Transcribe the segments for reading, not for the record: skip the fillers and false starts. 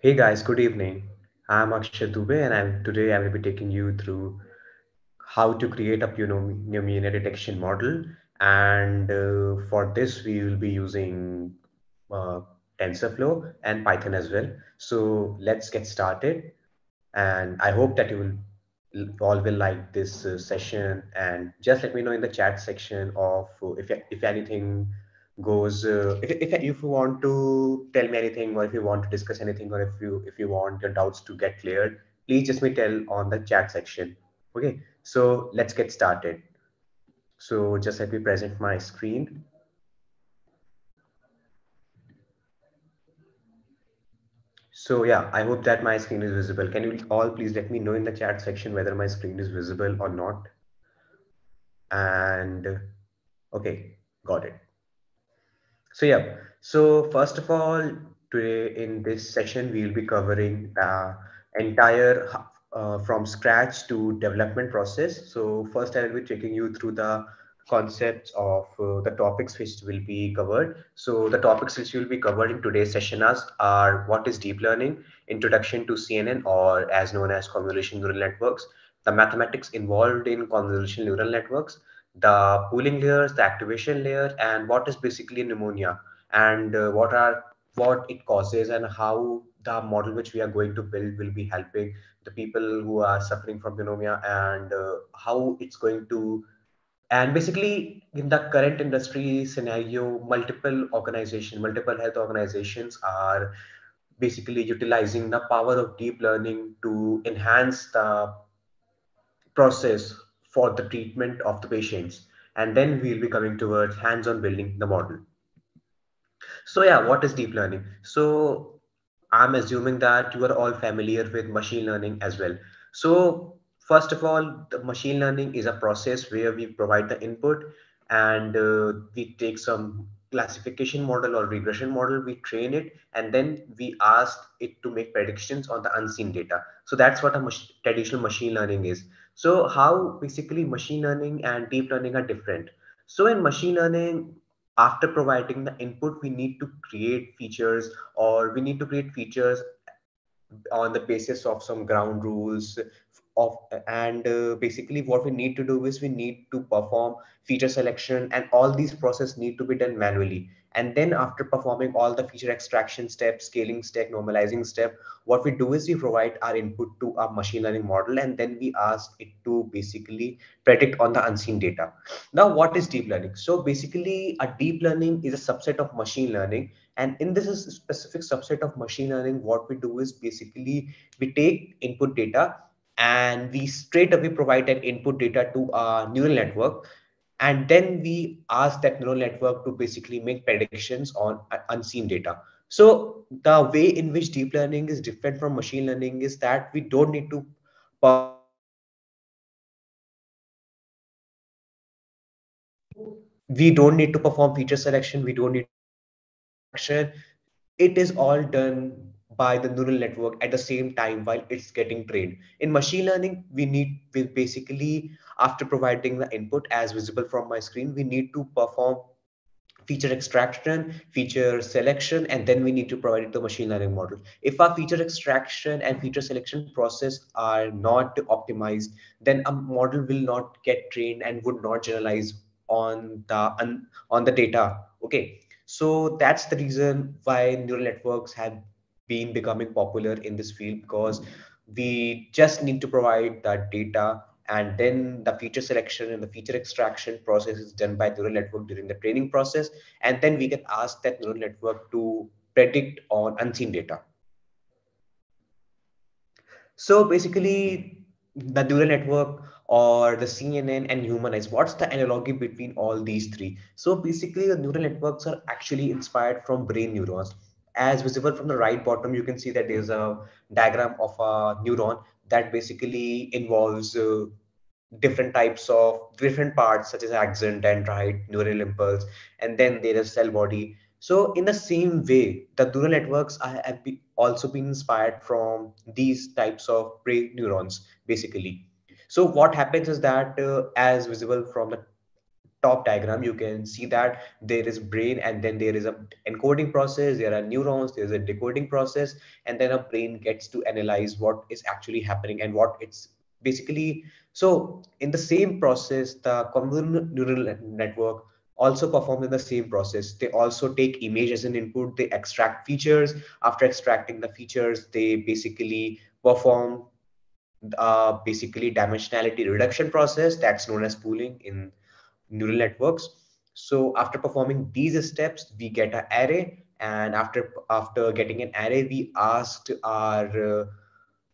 Hey guys, good evening. I'm Akshat Dubey, and today I will be taking you through how to create a pneumonia detection model. And for this, we will be using TensorFlow and Python as well. So let's get started. And I hope that you all will like this session. And just let me know in the chat section of if anything goes, if you want to tell me anything, or if you want to discuss anything, or if you want your doubts to get cleared, please just me tell on the chat section. Okay, so let's get started. So just let me present my screen. So yeah, I hope that my screen is visible. Can you all please let me know in the chat section whether my screen is visible or not? And okay, got it. So yeah, so first of all, today in this session, we'll be covering the entire from scratch to development process. So first I will be taking you through the concepts of the topics which will be covered. So the topics which will be covered in today's session are what is deep learning, introduction to CNN, or as known as convolutional neural networks, the mathematics involved in convolutional neural networks, the pooling layers, the activation layer, and what is basically pneumonia, and what it causes, and how the model which we are going to build will be helping the people who are suffering from pneumonia, and how it's going to, and basically in the current industry scenario, multiple health organizations are basically utilizing the power of deep learning to enhance the process for the treatment of the patients. And then we'll be coming towards hands-on building the model. So yeah, what is deep learning? So I'm assuming that you are all familiar with machine learning as well. So first of all, the machine learning is a process where we provide the input, and we take some classification model or regression model, we train it, and then we ask it to make predictions on the unseen data. So that's what a traditional machine learning is. So how basically machine learning and deep learning are different. So in machine learning, after providing the input, we need to create features, or we need to create features on the basis of some ground rules of, and basically what we need to do is we need to perform feature selection, and all these processes need to be done manually. And then after performing all the feature extraction steps, scaling step, normalizing step, what we do is we provide our input to our machine learning model, and then we ask it to basically predict on the unseen data. Now, what is deep learning? So basically, a deep learning is a subset of machine learning. And in this specific subset of machine learning, what we do is basically we take input data and we straight away provide that input data to our neural network. And then we ask that neural network to basically make predictions on unseen data. So the way in which deep learning is different from machine learning is that we don't need to perform feature selection. We don't need action. It is all done by the neural network at the same time while it's getting trained. In machine learning, we basically, after providing the input as visible from my screen, we need to perform feature extraction, feature selection, and then we need to provide it to machine learning model. If our feature extraction and feature selection process are not optimized, then a model will not get trained and would not generalize on the data. Okay, so that's the reason why neural networks have been becoming popular in this field, because we just need to provide that data, and then the feature selection and the feature extraction process is done by neural network during the training process, and then we can ask that neural network to predict on unseen data. So basically, the neural network, or the CNN, and human eyes. What's the analogy between all these three? So basically, the neural networks are actually inspired from brain neurons. As visible from the right bottom, you can see that there's a diagram of a neuron that basically involves different parts, such as axon, dendrite, neural impulse, and then there is cell body. So in the same way, the neural networks have also been inspired from these types of brain neurons, basically. So what happens is that as visible from the top diagram, you can see that there is brain, and then there is a encoding process, there are neurons, there's a decoding process, and then a brain gets to analyze what is actually happening and what it's basically. So in the same process, the convolutional neural network also performs in the same process. They also take image as an input, they extract features. After extracting the features, they basically perform basically dimensionality reduction process that's known as pooling in neural networks. So after performing these steps, we get an array, and after getting an array, we asked our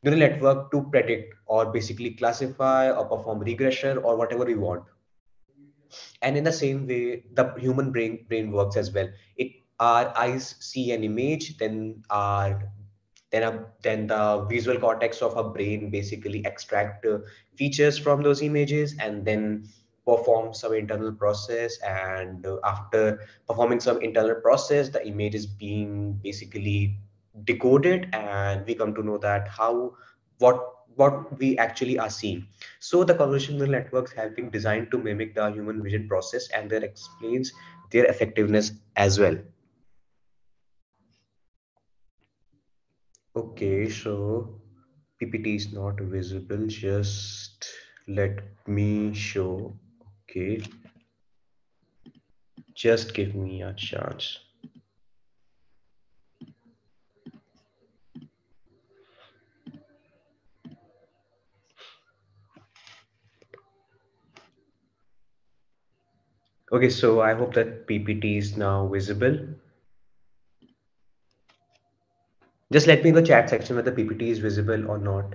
neural network to predict or basically classify or perform regression or whatever we want. And in the same way, the human brain works as well. Our eyes see an image, then the visual cortex of our brain basically extract features from those images and then perform some internal process. And after performing some internal process, the image is being basically decoded, and we come to know that what we actually are seeing. So the convolutional neural networks have been designed to mimic the human vision process, and that explains their effectiveness as well. Okay, so PPT is not visible. Just let me show. Okay, just give me a chance. Okay, so I hope that PPT is now visible. Just let me in the chat section whether PPT is visible or not.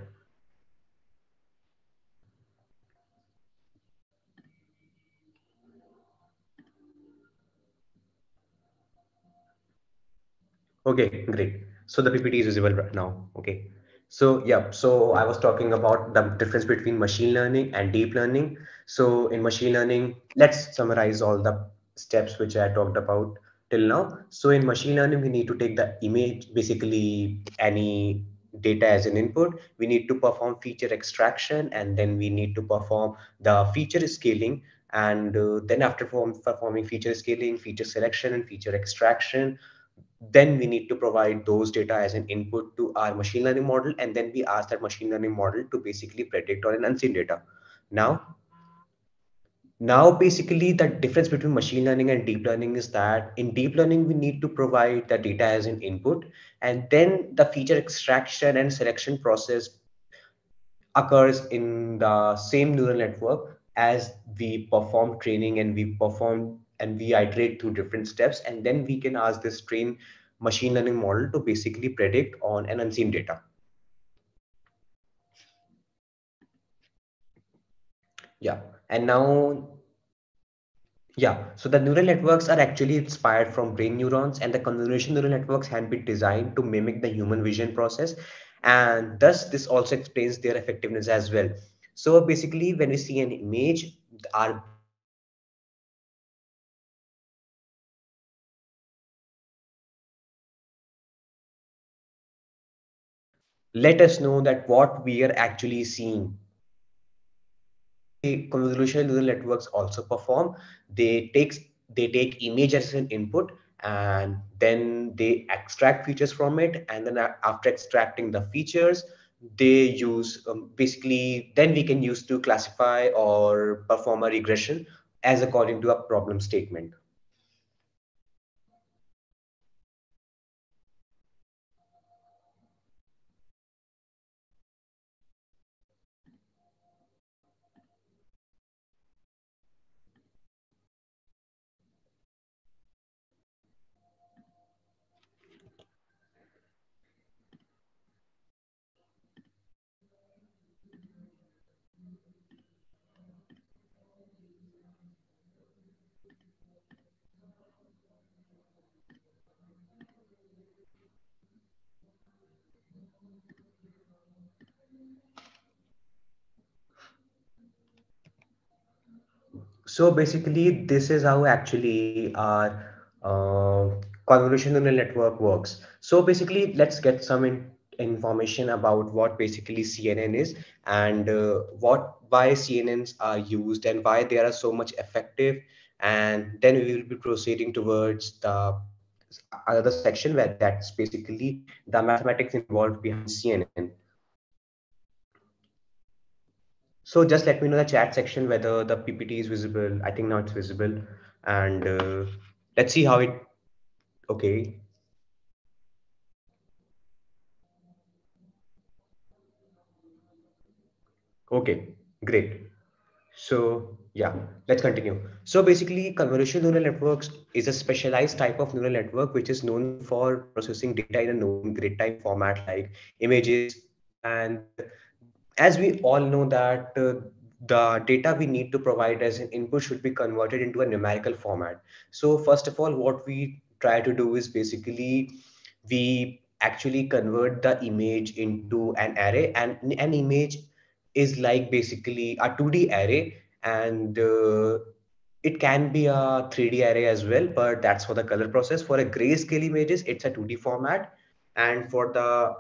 Okay, great. So the PPT is visible right now. Okay. So yeah, so I was talking about the difference between machine learning and deep learning. So in machine learning, let's summarize all the steps which I talked about till now. So in machine learning, we need to take the image, basically any data as an input. We need to perform feature extraction, and then we need to perform the feature scaling. And then after performing feature scaling, feature selection and feature extraction, then we need to provide those data as an input to our machine learning model, and then we ask that machine learning model to basically predict on an unseen data. Now basically the difference between machine learning and deep learning is that in deep learning, we need to provide the data as an input, and then the feature extraction and selection process occurs in the same neural network as we perform training, and we iterate through different steps, and then we can ask this trained machine learning model to basically predict on an unseen data. Yeah, and now, yeah, so the neural networks are actually inspired from brain neurons, and the convolutional neural networks have been designed to mimic the human vision process, and thus this also explains their effectiveness as well. So basically, when we see an image, our let us know that what we are actually seeing. The convolutional neural networks also perform. They take image as an input, and then they extract features from it. And then after extracting the features, they use then we can use to classify or perform a regression as according to a problem statement. So basically, this is how actually our convolutional neural network works. So basically, let's get some information about what basically CNN is, and why CNNs are used and why they are so much effective And then we will be proceeding towards the another section where that's basically the mathematics involved behind CNN. So just let me know in the chat section whether the PPT is visible. I think now it's visible. And let's see how it, okay. Okay, great. So yeah, let's continue. So basically, convolutional neural networks is a specialized type of neural network which is known for processing data in a known grid time format like images. And as we all know that the data we need to provide as an input should be converted into a numerical format. So first of all, what we try to do is basically we actually convert the image into an array, and an image is like basically a 2D array, and it can be a 3D array as well, but that's for the color process. For a grayscale images, it's a 2D format, and for the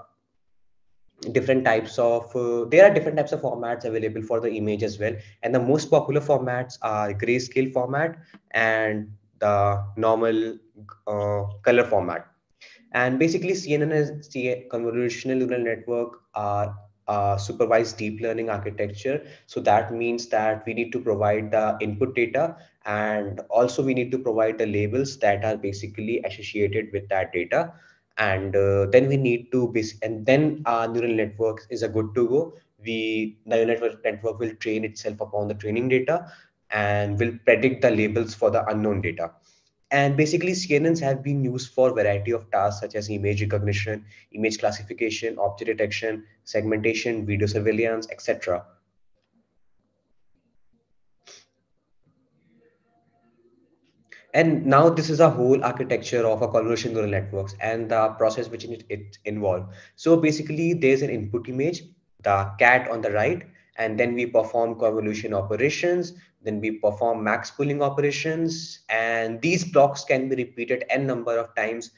different types of there are different types of formats available for the image as well, and the most popular formats are grayscale format and the normal color format. And basically, CNN is the convolutional neural network supervised deep learning architecture. So that means that we need to provide the input data, and also we need to provide the labels that are basically associated with that data. And then we need to and then our neural network is a good to go. The neural network will train itself upon the training data and will predict the labels for the unknown data. And basically, CNNs have been used for a variety of tasks such as image recognition, image classification, object detection, segmentation, video surveillance, etc. And now this is a whole architecture of a convolutional neural networks and the process which it involved. So basically, there's an input image, the cat on the right, and then we perform convolution operations. Then we perform max pooling operations, and these blocks can be repeated n number of times.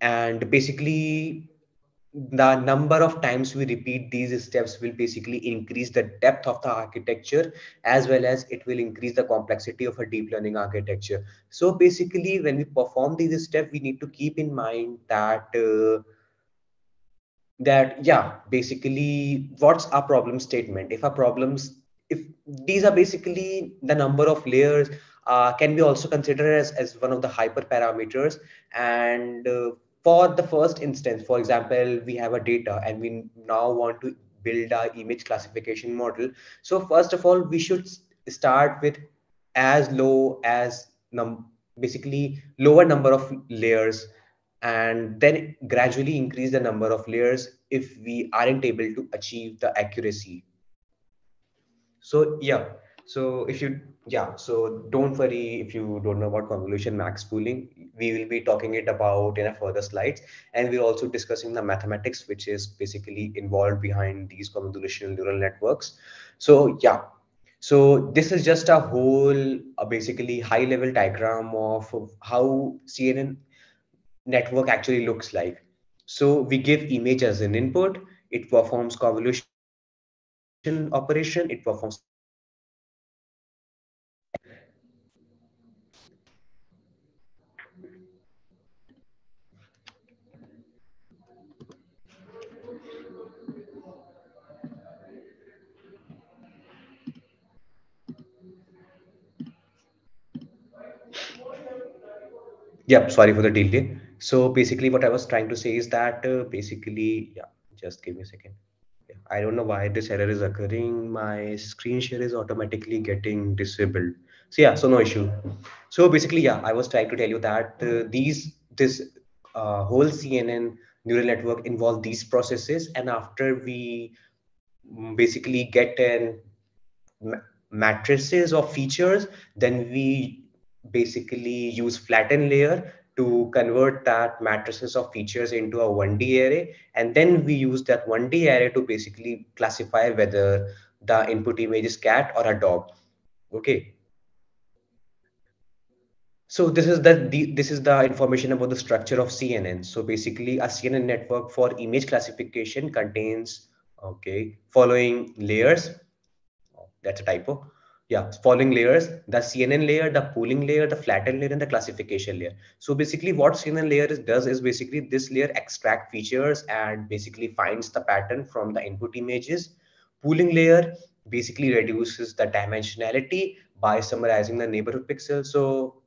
And basically, the number of times we repeat these steps will basically increase the depth of the architecture, as well as it will increase the complexity of a deep learning architecture. So basically, when we perform these steps, we need to keep in mind that basically what's our problem statement. If these are basically the number of layers, can be also considered as one of the hyperparameters. And for the first instance, for example, we have a data and we now want to build our image classification model. So first of all, we should start with as low as basically lower number of layers, and then gradually increase the number of layers if we aren't able to achieve the accuracy. So yeah, so don't worry if you don't know about convolution max pooling. We will be talking it about in a further slides, and we're also discussing the mathematics which is basically involved behind these convolutional neural networks. So yeah, so this is just a whole basically high level diagram of how CNN network actually looks like. So we give image as an input, it performs convolution operation, it performs yep, sorry for the delay. So basically what I was trying to say is that just give me a second. I don't know why this error is occurring. My screen share is automatically getting disabled. So yeah, so no issue. So basically, yeah, I was trying to tell you that this whole CNN neural network involves these processes. And after we basically get an matrices of features, then we basically use flatten layer to convert that matrices of features into a 1D array. And then we use that 1D array to basically classify whether the input image is cat or a dog. Okay. So this is the information about the structure of CNN. So basically, a CNN network for image classification contains, okay, following layers. That's a typo. Yeah, following layers, the CNN layer, the pooling layer, the flattened layer, and the classification layer. So basically what CNN layer does is basically this layer extract features and basically finds the pattern from the input images. Pooling layer basically reduces the dimensionality by summarizing the neighborhood pixels. So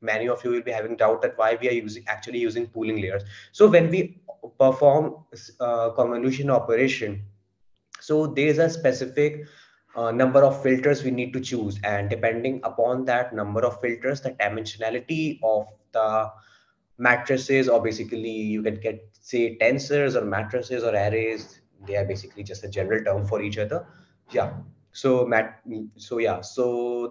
many of you will be having doubt that why we are actually using pooling layers. So when we perform convolution operation, so there's a specific number of filters we need to choose, and depending upon that number of filters, the dimensionality of the matrices, or basically you can get say tensors or matrices or arrays, they are basically just a general term for each other. Yeah, so the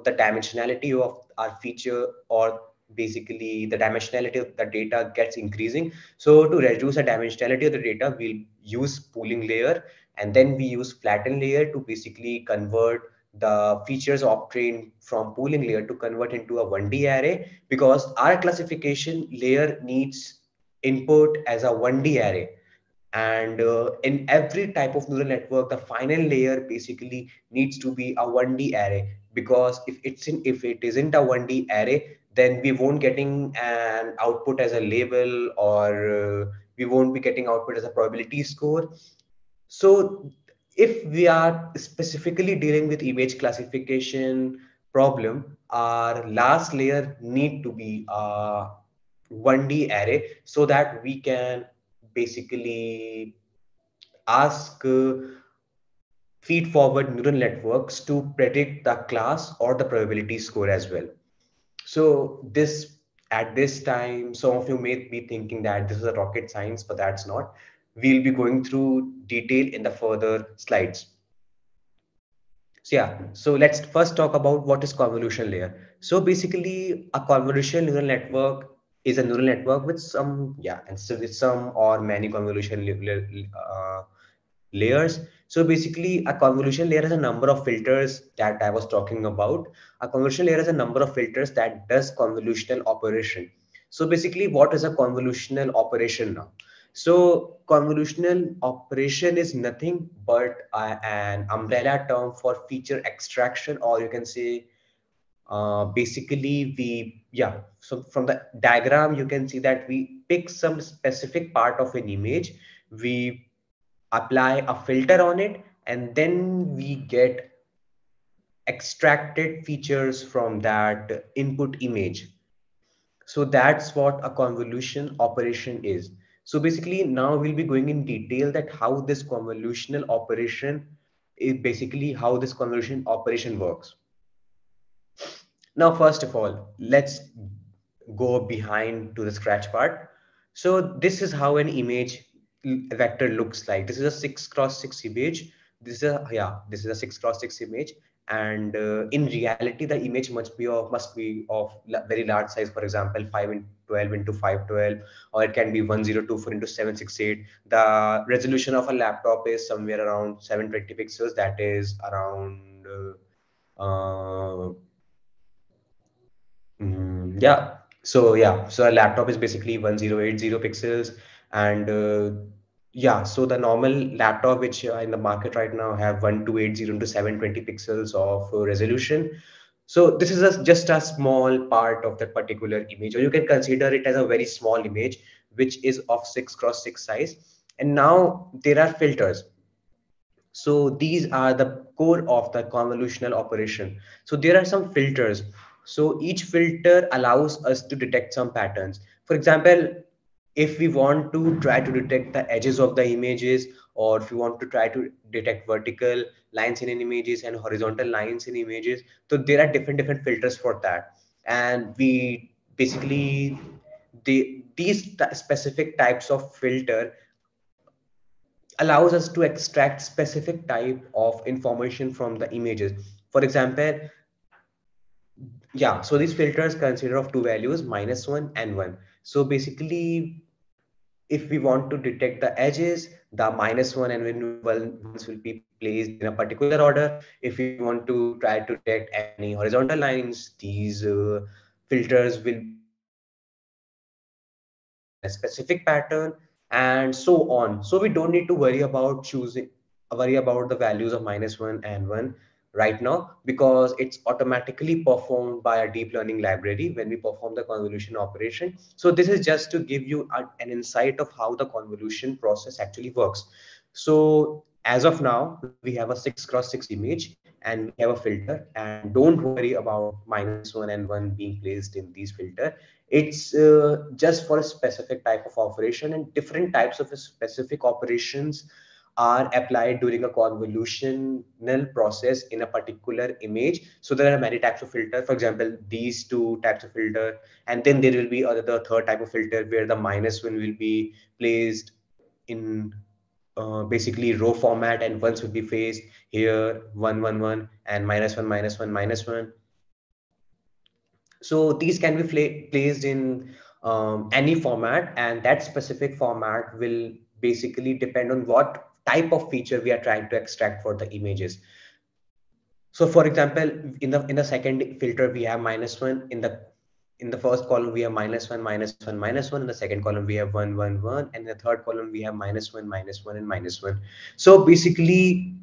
dimensionality of our feature, or basically the dimensionality of the data gets increasing. So to reduce the dimensionality of the data, we'll use pooling layer, and then we use flatten layer to basically convert the features obtained from pooling layer to convert into a 1D array, because our classification layer needs input as a 1D array. And in every type of neural network, the final layer basically needs to be a 1D array, because if it isn't a 1D array, then we won't getting an output as a label, or we won't be getting output as a probability score. So if we are specifically dealing with image classification problem, our last layer need to be a 1D array, so that we can basically ask feed-forward neural networks to predict the class or the probability score as well. So at this time, some of you may be thinking that this is a rocket science, but that's not. We'll be going through detail in the further slides. So yeah, so let's first talk about what is convolution layer. So basically a convolution neural network is a neural network with some or many convolution layers. So basically a convolution layer has a number of filters that I was talking about. A convolution layer has a number of filters that does convolutional operation. So basically what is a convolutional operation now? So convolutional operation is nothing but an umbrella term for feature extraction, or you can say so from the diagram, you can see that we pick some specific part of an image, we apply a filter on it, and then we get extracted features from that input image. So that's what a convolution operation is. So basically now we'll be going in detail that how this convolution operation works. Now, first of all, let's go behind to the scratch part. So this is how an image vector looks like. This is a 6x6 image. This is a 6x6 image. And in reality, the image must be of very large size. For example, 512 into 512, or it can be 1024 into 768. The resolution of a laptop is somewhere around 720 pixels. That is around So a laptop is basically 1080 pixels, and so the normal laptop which in the market right now have 1280 into 720 pixels of resolution. So this is just a small part of that particular image, or you can consider it as a very small image, which is of 6x6 size. And now there are filters. So these are the core of the convolutional operation. So there are some filters. So each filter allows us to detect some patterns. For example, if we want to try to detect the edges of the images, or if you want to try to detect vertical lines in images and horizontal lines in images, so there are different filters for that. And we basically, these specific types of filter allows us to extract specific type of information from the images. For example, so these filters consider of two values, -1 and 1. So basically, if we want to detect the edges, the -1 and 1 will be placed in a particular order. If we want to try to detect any horizontal lines, these filters will be a specific pattern, and so on. So we don't need to worry about the values of -1 and 1. right now because it's automatically performed by a deep learning library when we perform the convolution operation. So this is just to give you an insight of how the convolution process actually works. So as of now, we have a 6x6 image and we have a filter, and don't worry about -1 and 1 being placed in these filter. It's just for a specific type of operation, and different types of specific operations are applied during a convolutional process in a particular image. So there are many types of filter, for example, these two types of filter, and then there will be the third type of filter where the -1 will be placed in basically row format, and ones will be placed here, 1, 1, 1, and -1, -1, -1. So these can be placed in any format, and that specific format will basically depend on what type of feature we are trying to extract for the images. So for example, in the second filter, we have -1. In the first column, we have -1, -1, -1. In the second column, we have 1, 1, 1. And in the third column, we have -1, -1, and -1. So basically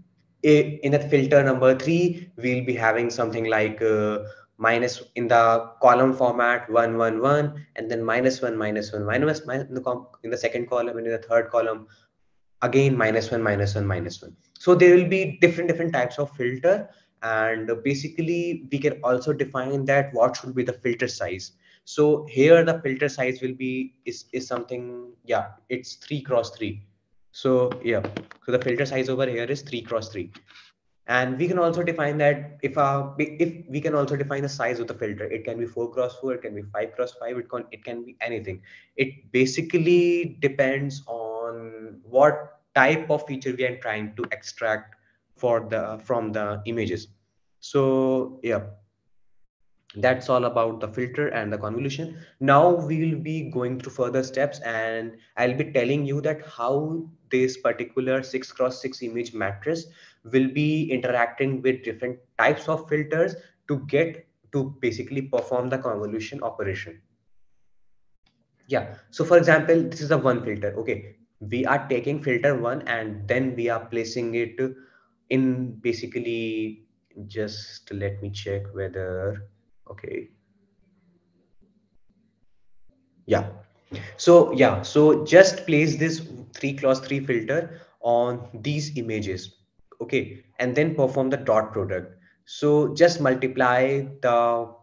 in the filter number 3, we'll be having something like minus in the column format 1, 1, 1, and then -1, -1, -1 in the second column, and in the third column again -1, -1, -1. So there will be different types of filter, and basically we can also define that what should be the filter size. So here the filter size will be is something, yeah, it's 3x3. So yeah, so the filter size over here is 3x3. And we can also define that if we can also define the size of the filter. It can be 4x4, it can be 5x5, it can be anything. It basically depends on what type of feature we are trying to extract from the images. So yeah, that's all about the filter and the convolution. Now we will be going through further steps, and I'll be telling you that how this particular 6x6 image matrix will be interacting with different types of filters to get to basically perform the convolution operation. Yeah, so for example, this is a 1 filter. Okay, we are taking filter 1 and then we are placing it in basically, just let me check whether, okay. Yeah, so yeah, so just place this 3x3 filter on these images. Okay, and then perform the dot product. So just multiply the,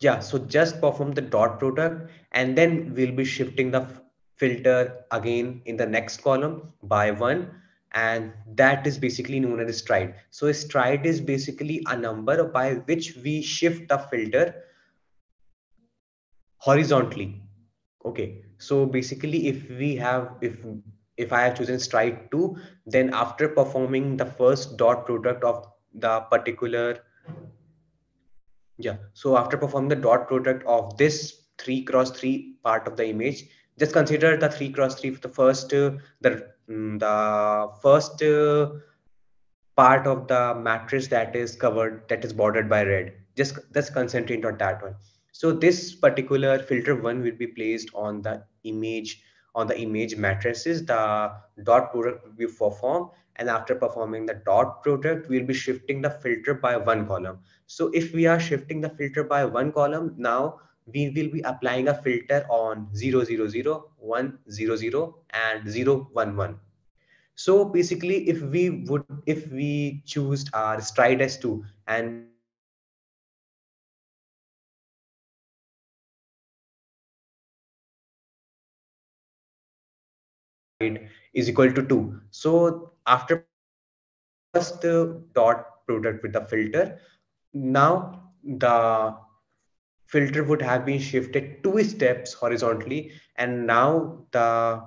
yeah, so just perform the dot product, and then we'll be shifting the filter again in the next column by 1. And that is basically known as a stride. So a stride is basically a number by which we shift the filter horizontally. Okay, so basically if I have chosen stride 2, then after performing the first dot product of the particular, yeah, so after performing the dot product of this 3x3 part of the image, just consider the 3x3 for the first part of the matrix that is covered, that is bordered by red. Just concentrate on that one. So this particular filter 1 will be placed on the image. On the image matrices, the dot product will be performed, and after performing the dot product, we'll be shifting the filter by 1 column. So if we are shifting the filter by 1 column, now we will be applying a filter on 0, 0, 0, 1, 0, 0, and 0, 1, 1. So basically, if we choose our stride as 2 and is equal to 2. So after first dot product with the filter, now the filter would have been shifted 2 steps horizontally, and now the,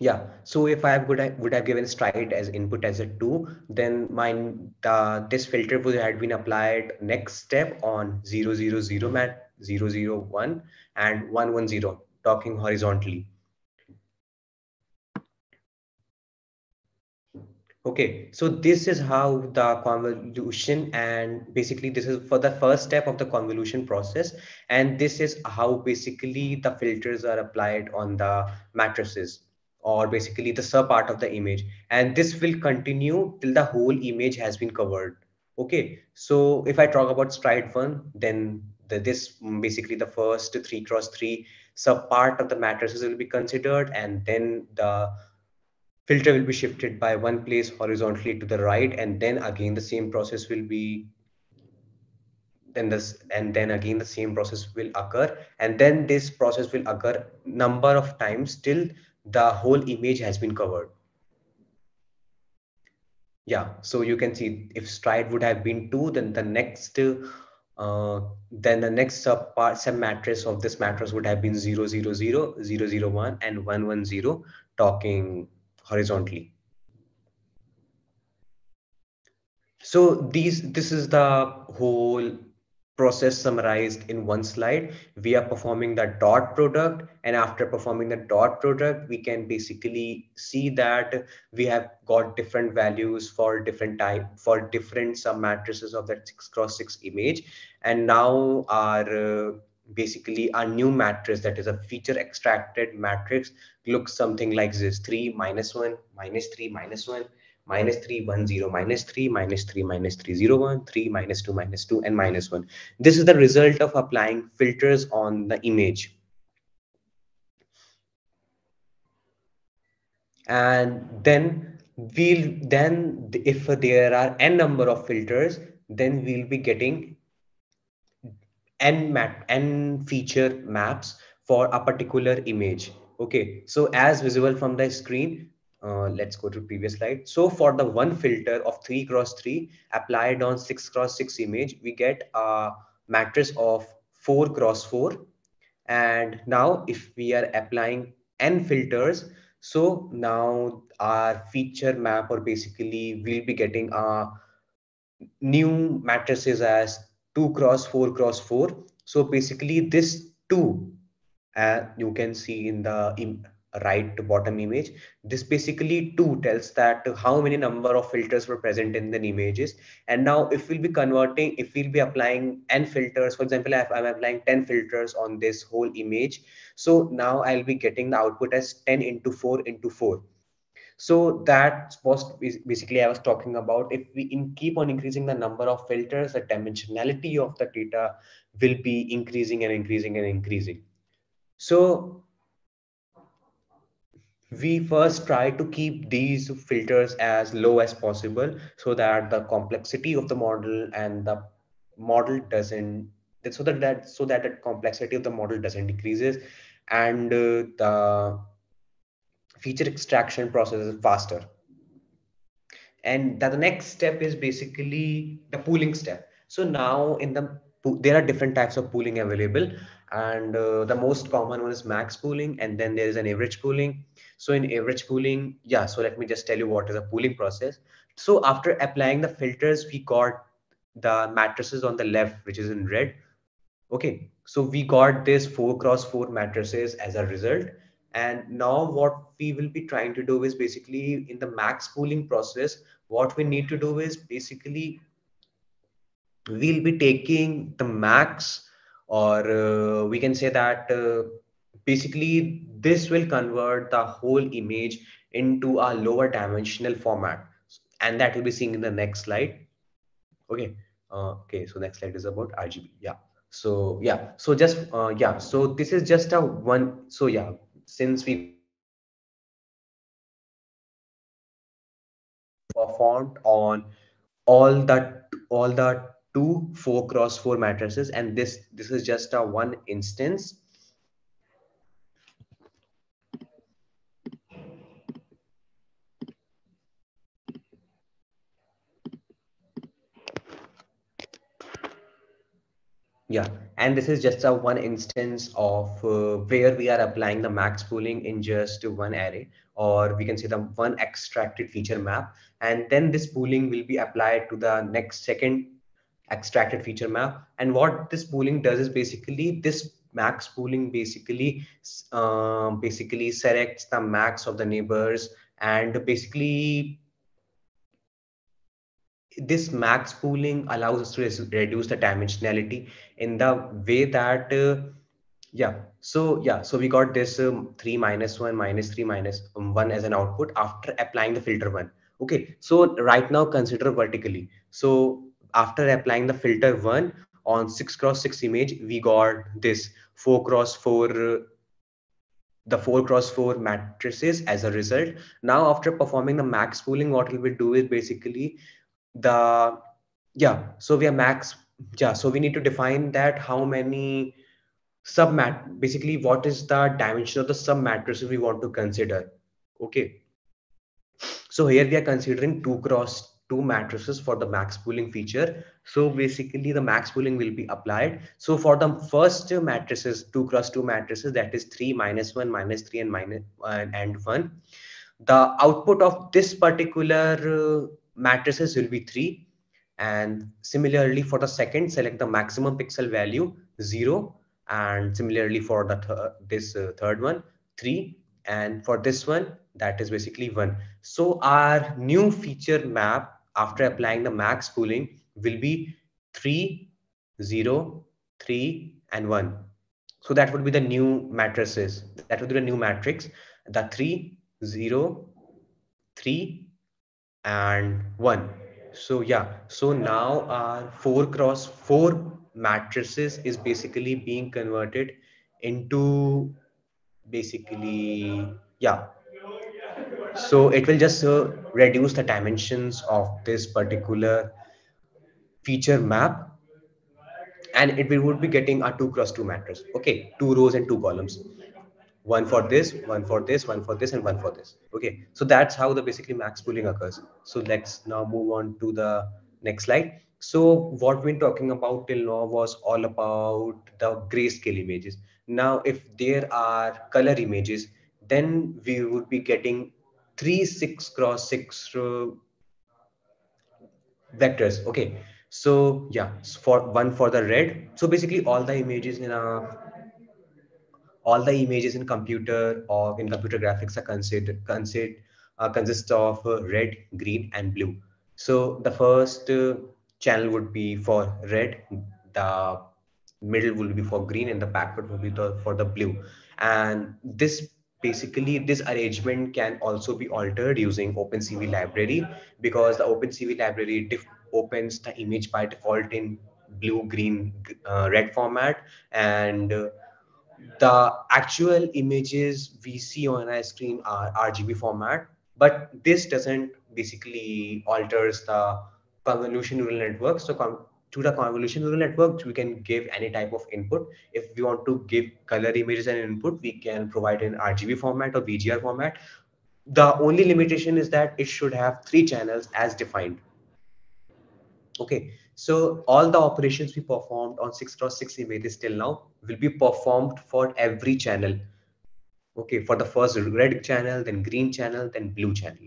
yeah, so if I would have given stride as input as a 2, then this filter would have been applied next step on 0, 0, 0, 0, 1 and 1, 1, 0, talking horizontally. Okay, so this is how the convolution, and basically this is for the first step of the convolution process. And this is how basically the filters are applied on the matrices, or basically the subpart of the image. And this will continue till the whole image has been covered. Okay, so if I talk about stride one, then this basically the first 3x3 subpart of the matrices will be considered, and then the filter will be shifted by one place horizontally to the right, and then again the same process will be and then again the same process will occur, and then this process will occur number of times till the whole image has been covered. Yeah, so you can see if stride would have been 2, then the next sub matrix of this matrix would have been 0, 0, 0, 0, 0, 1 and 1, 1, 0 talking horizontally. So this is the whole process summarized in one slide. We are performing the dot product, and after performing the dot product, we can basically see that we have got different values for different different sub matrices of that 6x6 image. And now our new matrix, that is a feature extracted matrix, looks something like this: 3 -1 -3 -1 -3 (1 0 -3), -3 (3 0 1), 3 (2 2), and -1. This is the result of applying filters on the image. And then if there are n number of filters, then we'll be getting n feature maps for a particular image. Okay, so as visible from the screen, let's go to previous slide. So for the one filter of 3x3 applied on 6x6 image, we get a matrix of 4x4. And now if we are applying n filters, so now our feature map, or basically we'll be getting a new matrices as 2x4x4. So basically this 2, you can see in the right to bottom image, this basically 2 tells that how many number of filters were present in the images. And now if we'll be applying n filters, for example, if I'm applying 10 filters on this whole image, so now I'll be getting the output as 10 × 4 × 4. So that's what basically I was talking about. If we keep on increasing the number of filters, the dimensionality of the data will be increasing and increasing and increasing. So we first try to keep these filters as low as possible, so that the complexity of the model doesn't decreases, and the feature extraction process is faster. And the next step is basically the pooling step. So now there are different types of pooling available, and the most common one is max pooling, and then there is an average pooling. So in average pooling, so let me just tell you what is a pooling process. So after applying the filters, we got the matrices on the left, which is in red. Okay, so we got this 4x4 matrices as a result. And now what we will be trying to do is basically, in the max pooling process, what we need to do is basically we'll be taking the max, or we can say that basically this will convert the whole image into a lower dimensional format, and that will be seen in the next slide. Okay, so next slide is about RGB. Since we performed on all the 2 4x4 matrices, and this is just a one instance. And this is just a one instance of where we are applying the max pooling in just one array, or we can say the one extracted feature map. And then this pooling will be applied to the second extracted feature map. And what this pooling does is basically, this max pooling basically selects the max of the neighbors, and basically this max pooling allows us to reduce the dimensionality in the way that, so we got this 3 minus 1 minus 3 minus 1 as an output after applying the filter 1. Okay, so right now consider vertically. So after applying the filter 1 on 6x6 image, we got this 4x4, the 4x4 matrices as a result. Now after performing the max pooling, what will we do is basically the, so we need to define that how many submat, basically what is the dimension of the submatrices we want to consider. Okay. So here we are considering 2x2 matrices for the max pooling feature. So basically the max pooling will be applied. So for the first matrices, 2x2 matrices, that is 3 minus 1 minus 3 and 1. The output of this particular matrices will be 3. And similarly for the second, select the maximum pixel value 0. And similarly for the third one, 3. And for this one, that is basically 1. So our new feature map after applying the max pooling will be 3, 0, 3, and 1. So that would be the new matrices. That would be the new matrix. The 3, 0, 3, and 1. So yeah, so now our 4x4 matrices is basically being converted into basically, so it will just reduce the dimensions of this particular feature map, and it would be getting a 2x2 matrix. Okay, 2 rows and 2 columns, 1 for this, 1 for this, 1 for this, and 1 for this. Okay, so that's how the basically max pooling occurs. So let's now move on to the next slide. So what we've been talking about till now was all about the grayscale images. Now, if there are color images, then we would be getting 3 6x6 vectors. Okay, so yeah, for one for the red. So basically, all the images in computer or in computer graphics are consist of red, green, and blue. So the first channel would be for red, the middle will be for green, and the backward will be for the blue. And this basically, this arrangement can also be altered using OpenCV library, because the OpenCV library opens the image by default in blue, green, red format, and the actual images we see on our screen are RGB format, but this doesn't basically alters the convolution neural network. So to the convolution neural network, we can give any type of input. If we want to give color images an input, we can provide an RGB format or VGR format. The only limitation is that it should have 3 channels as defined. Okay, so all the operations we performed on 6x6 images till now will be performed for every channel. Okay, for the first red channel, then green channel, then blue channel.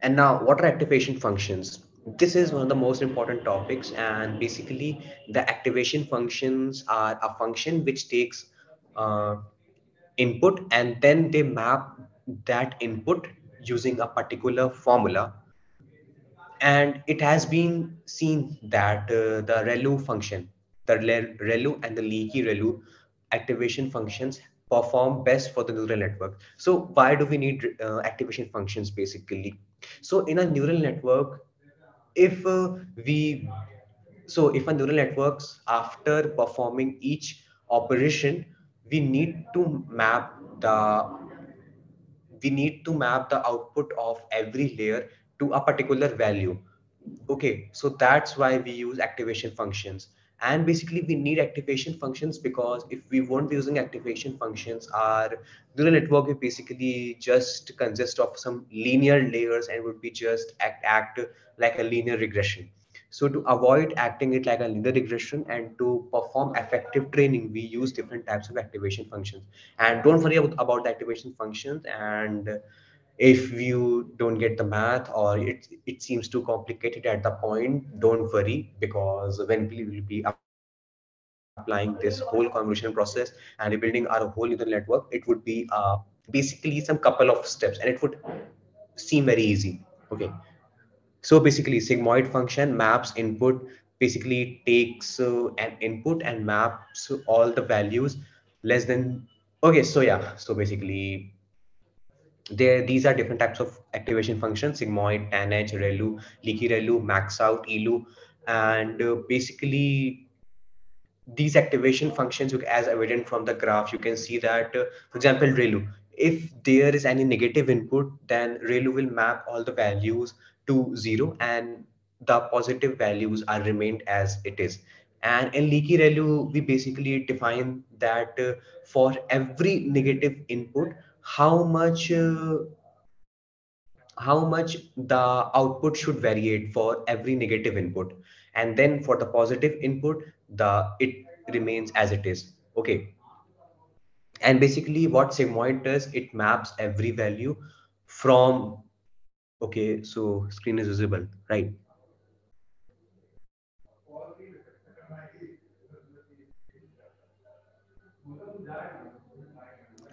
And now, what are activation functions? This is one of the most important topics, and basically the activation functions are a function which takes input, and then they map that input using a particular formula. And it has been seen that the ReLU function, the ReLU and the leaky ReLU activation functions perform best for the neural network. So why do we need activation functions basically? So in a neural network, if a neural networks, after performing each operation, we need to map the output of every layer to a particular value. Okay, so that's why we use activation functions. And basically we need activation functions because if we won't be using activation functions, our neural network will basically just consist of some linear layers and would be just act like a linear regression. So to avoid acting it like a linear regression and to perform effective training, we use different types of activation functions. And don't worry about the activation functions, and if you don't get the math or it seems too complicated at the point, don't worry, because when we will be applying this whole convolution process and building our whole neural network, it would be basically some couple of steps and it would seem very easy. Okay, So basically sigmoid function maps input, basically takes an input and maps all the values less than, okay, so yeah, so basically these are different types of activation functions: sigmoid, tanh, ReLU, leaky ReLU, max out, ELU, and basically these activation functions, as evident from the graph, you can see that, for example, ReLU. If there is any negative input, then ReLU will map all the values to 0 and the positive values are remained as it is. And in leaky ReLU, we basically define that for every negative input, how much the output should vary for every negative input, and then for the positive input, it remains as it is. Okay. And basically what sigmoid does, it maps every value from, okay, so screen is visible, right?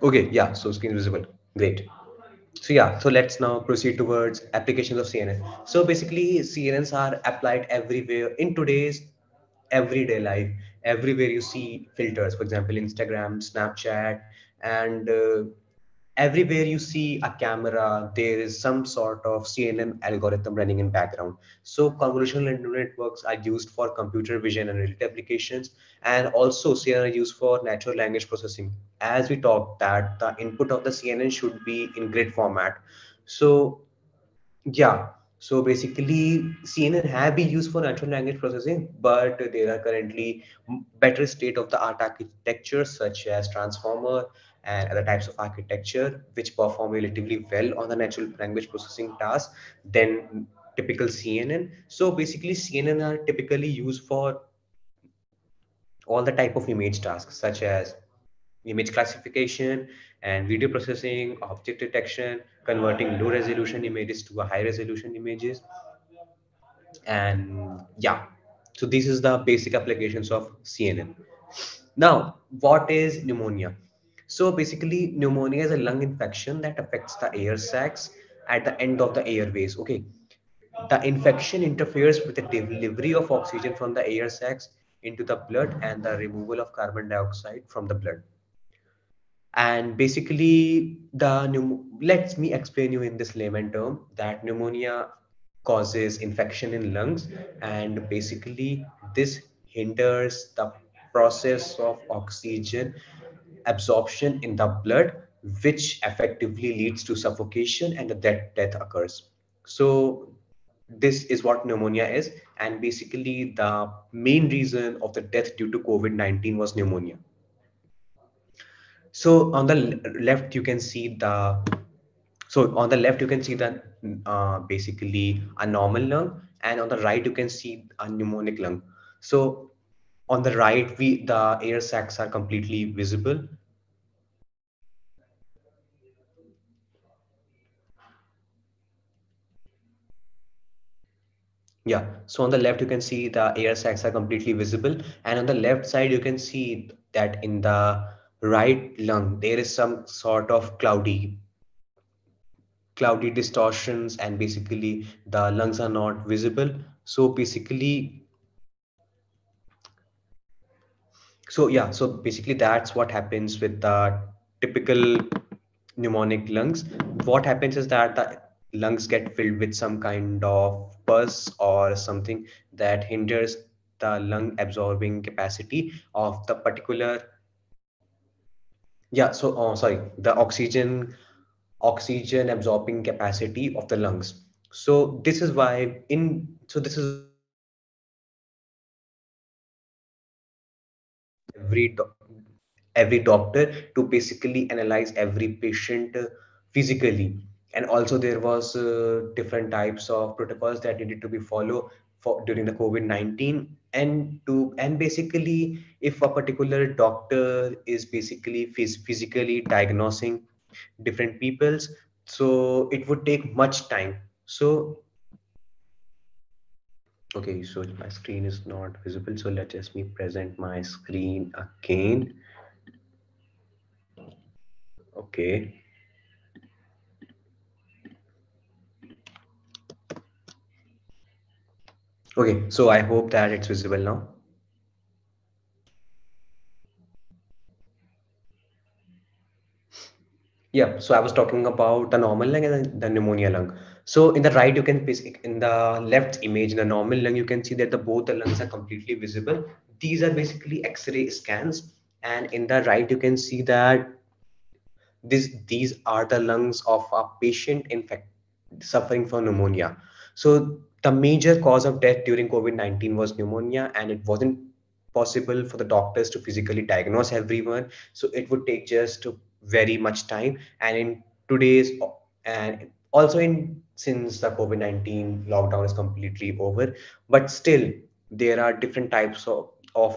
Okay, yeah, so screen visible, great. So yeah, so let's now proceed towards applications of CNN. So basically CNNs are applied everywhere in today's everyday life. Everywhere you see filters, for example, Instagram, Snapchat, and everywhere you see a camera, there is some sort of CNN algorithm running in background. So convolutional neural networks are used for computer vision and related applications, and also CNN are used for natural language processing. As we talked that the input of the CNN should be in grid format. So yeah. So basically, CNN have been used for natural language processing, but there are currently better state-of-the-art architecture such as transformer and other types of architecture which perform relatively well on the natural language processing task than typical CNN. So basically, CNN are typically used for all the type of image tasks such as image classification and video processing, object detection, converting low resolution images to a high resolution images. And yeah, so this is the basic applications of CNN. Now, what is pneumonia? So basically pneumonia is a lung infection that affects the air sacs at the end of the airways. Okay. The infection interferes with the delivery of oxygen from the air sacs into the blood and the removal of carbon dioxide from the blood. And basically let me explain you in this layman term that pneumonia causes infection in lungs, and basically this hinders the process of oxygen absorption in the blood, which effectively leads to suffocation and death occurs. So this is what pneumonia is, and basically the main reason of the death due to COVID-19 was pneumonia. So on the left, you can see that basically a normal lung, and on the right, you can see a pneumonic lung. So on the right, the air sacs are completely visible. Yeah, so on the left, you can see the air sacs are completely visible, and on the left side, you can see that in the right lung there is some sort of cloudy distortions, and basically the lungs are not visible. So basically that's what happens with the typical pneumonic lungs. What happens is that the lungs get filled with some kind of pus or something that hinders the lung absorbing capacity of the particular the oxygen absorbing capacity of the lungs. So this is why every doctor to basically analyze every patient physically. And also there was different types of protocols that needed to be followed during the COVID-19, and basically if a particular doctor is basically physically diagnosing different peoples, so it would take much time. So okay, so my screen is not visible, so let me present my screen again. Okay. Okay, so I hope that it's visible now. Yeah, so I was talking about the normal lung and the pneumonia lung. So in the right, you can in the left image, in the normal lung, you can see that both the lungs are completely visible. These are basically X-ray scans, and in the right, you can see that these are the lungs of a patient suffering from pneumonia. So the major cause of death during COVID-19 was pneumonia, and it wasn't possible for the doctors to physically diagnose everyone. So it would take just very much time. And in today's, and also since the COVID-19 lockdown is completely over, but still there are different types of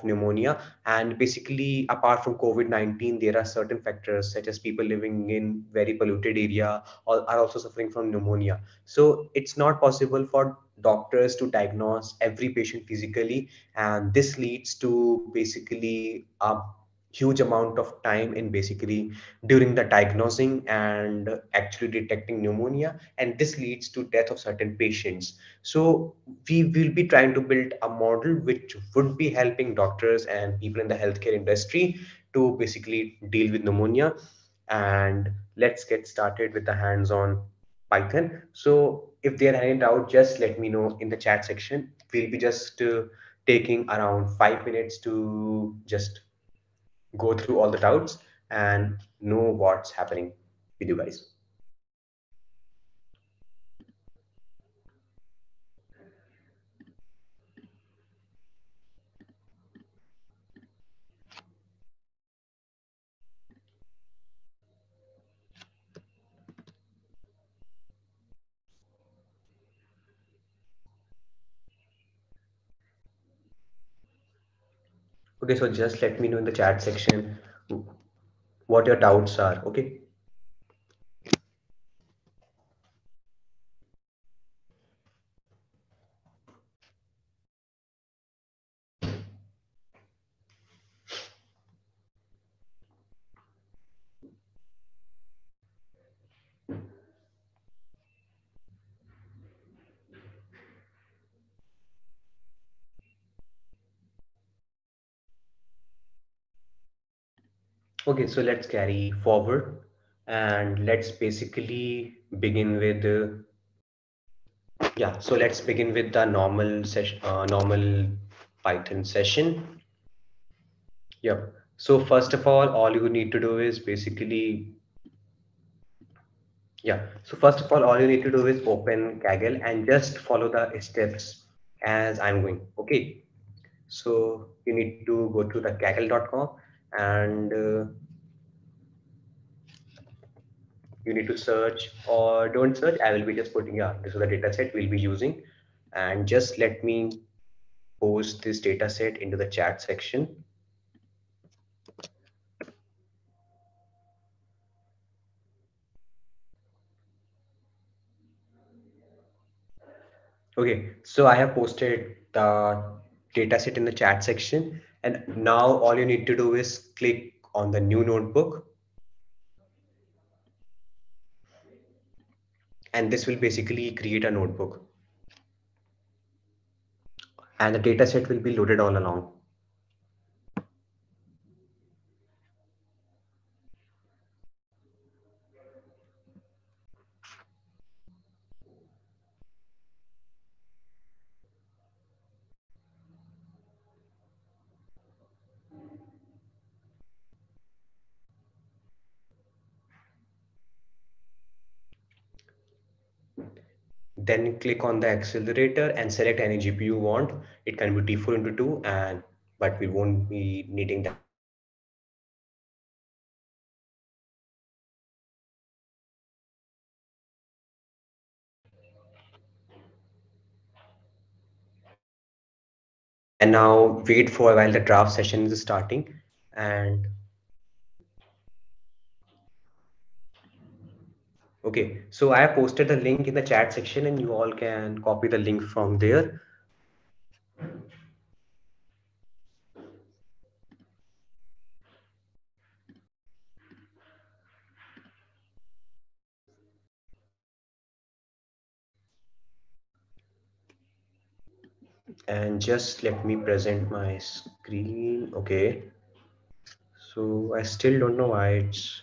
pneumonia. And basically, apart from COVID-19, there are certain factors such as people living in very polluted area or are also suffering from pneumonia. So it's not possible for doctors to diagnose every patient physically. And this leads to basically a huge amount of time in basically during the diagnosing and actually detecting pneumonia, and this leads to death of certain patients. So we will be trying to build a model which would be helping doctors and people in the healthcare industry to basically deal with pneumonia. And let's get started with the hands-on Python. So if there are any doubts, just let me know in the chat section. We'll be just taking around 5 minutes to just go through all the doubts and know what's happening with you guys. Okay, so just let me know in the chat section what your doubts are, okay? Okay, so let's carry forward and let's basically begin with the normal session, normal Python session. Yep. So first of all you need to do is basically, open Kaggle and just follow the steps as I'm going. Okay. So you need to go to the Kaggle.com. And you need to search, or don't search. I will be just putting, yeah, this is the data set we'll be using. And just let me post this data set into the chat section. Okay, so I have posted the data set in the chat section. And now all you need to do is click on the new notebook. And this will basically create a notebook. And the data set will be loaded all along. Then click on the accelerator and select any GPU you want. It can be T4 into 2, but we won't be needing that. And now wait for a while the draft session is starting. And okay, so I have posted the link in the chat section and you all can copy the link from there. and just let me present my screen. Okay, so I still don't know why it's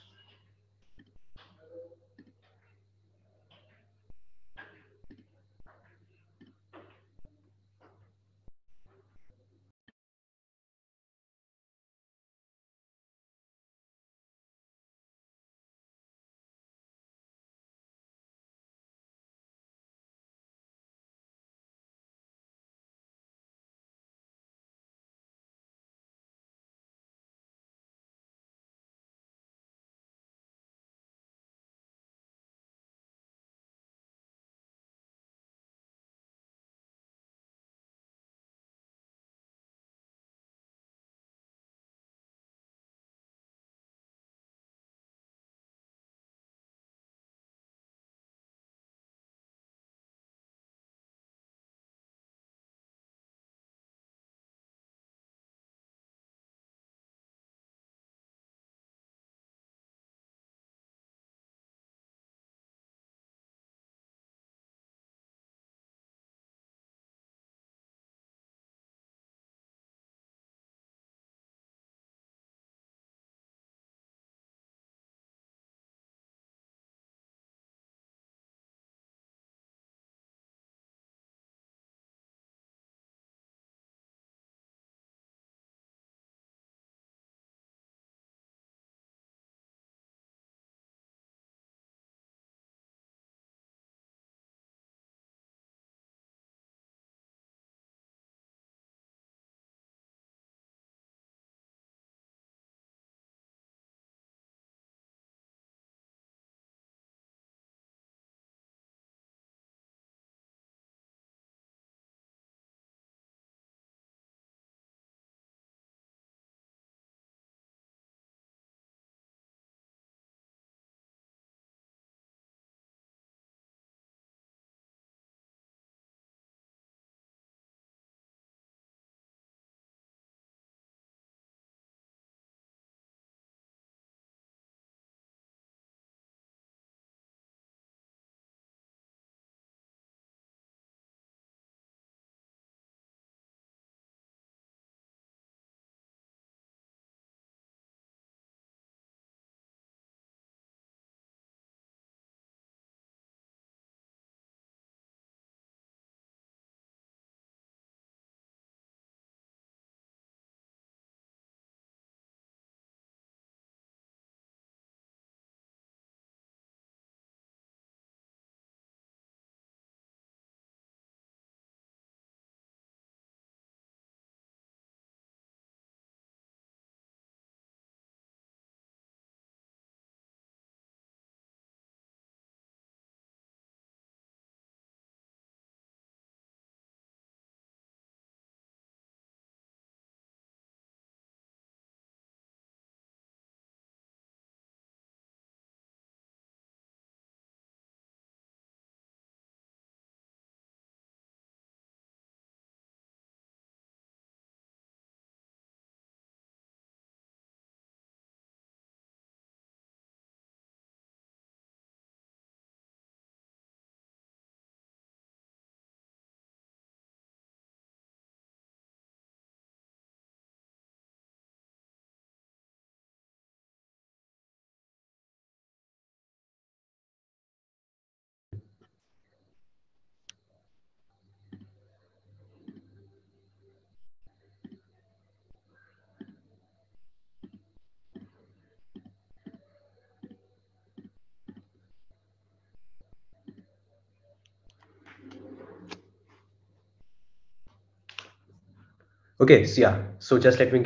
okay. So yeah, so just let me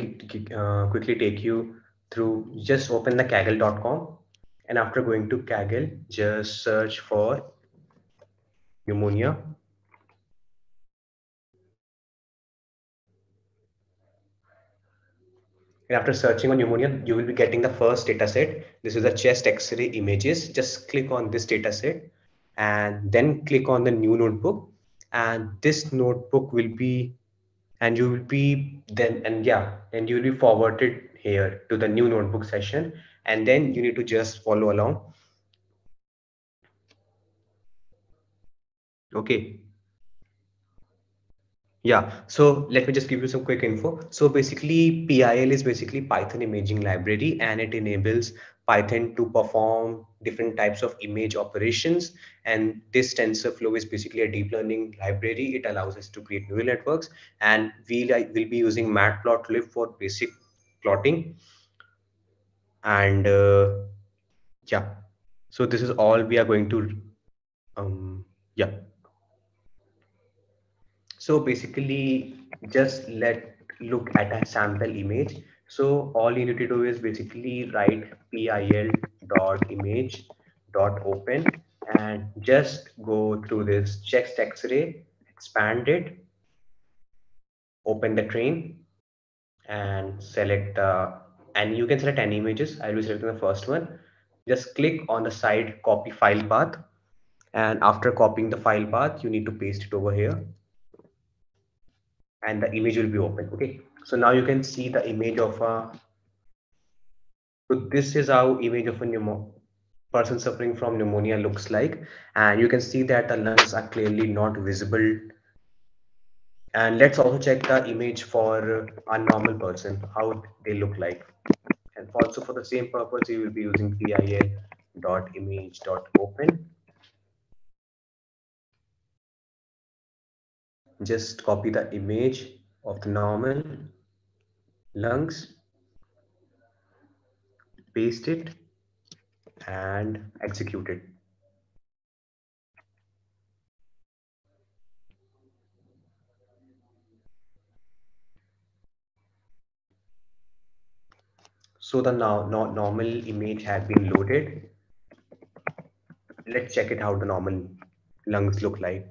quickly take you through. Just open the Kaggle.com, and after going to Kaggle, just search for pneumonia. And after searching on pneumonia, you will be getting the first data set. This is a chest X-ray images. Just click on this data set and then click on the new notebook, and this notebook will be and you will be forwarded here to the new notebook session, and then you need to just follow along. Okay. Yeah, so let me just give you some quick info. So basically, PIL is basically Python imaging library, and it enables Python to perform different types of image operations. And this TensorFlow is basically a deep learning library. It allows us to create neural networks, and we will be using matplotlib for basic plotting. And yeah, so this is all we are going to, yeah. So basically, just look at a sample image. So all you need to do is basically write pil.image.open and just go through this chest X-ray, expand it, open the train, and select the, and you can select any images. I will select the first one. Just click on the side, copy file path, and after copying the file path, you need to paste it over here. And the image will be open. Okay, so now you can see the image of a. So this is how image of a person suffering from pneumonia looks like, and you can see that the lungs are clearly not visible. And let's also check the image for a normal person, how they look like. And also for the same purpose, you will be using pil.image.open. Just copy the image of the normal lungs, paste it, and execute it. So the normal image has been loaded. Let's check it how the normal lungs look like.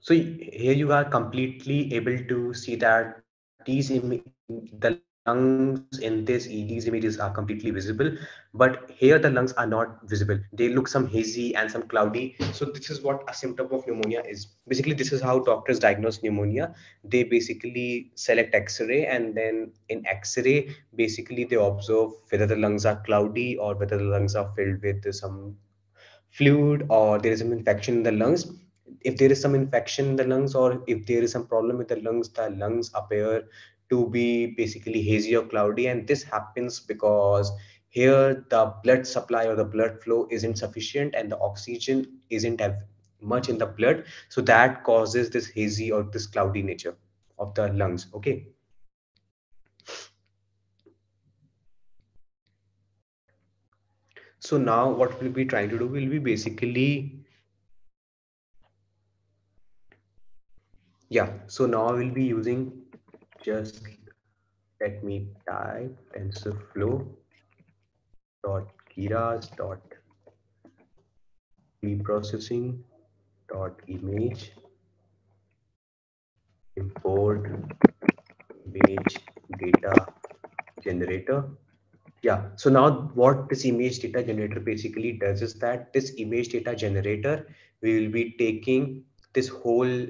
So here you are completely able to see that the lungs in these images are completely visible, but here the lungs are not visible. They look some hazy and some cloudy. So this is what a symptom of pneumonia is. Basically, this is how doctors diagnose pneumonia. They basically select X-ray, and then in X-ray, basically they observe whether the lungs are cloudy or whether the lungs are filled with some fluid or there is an infection in the lungs. If there is some infection in the lungs or if there is some problem with the lungs appear to be basically hazy or cloudy. And this happens because here the blood supply or the blood flow isn't sufficient and the oxygen isn't much in the blood. So that causes this hazy or this cloudy nature of the lungs. Okay. So now what we'll be trying to do will be basically yeah, so now we'll be using, just let me type TensorFlow.keras.preprocessing.image import image data generator. Yeah, so now what this image data generator basically does is that this image data generator, we will be taking this whole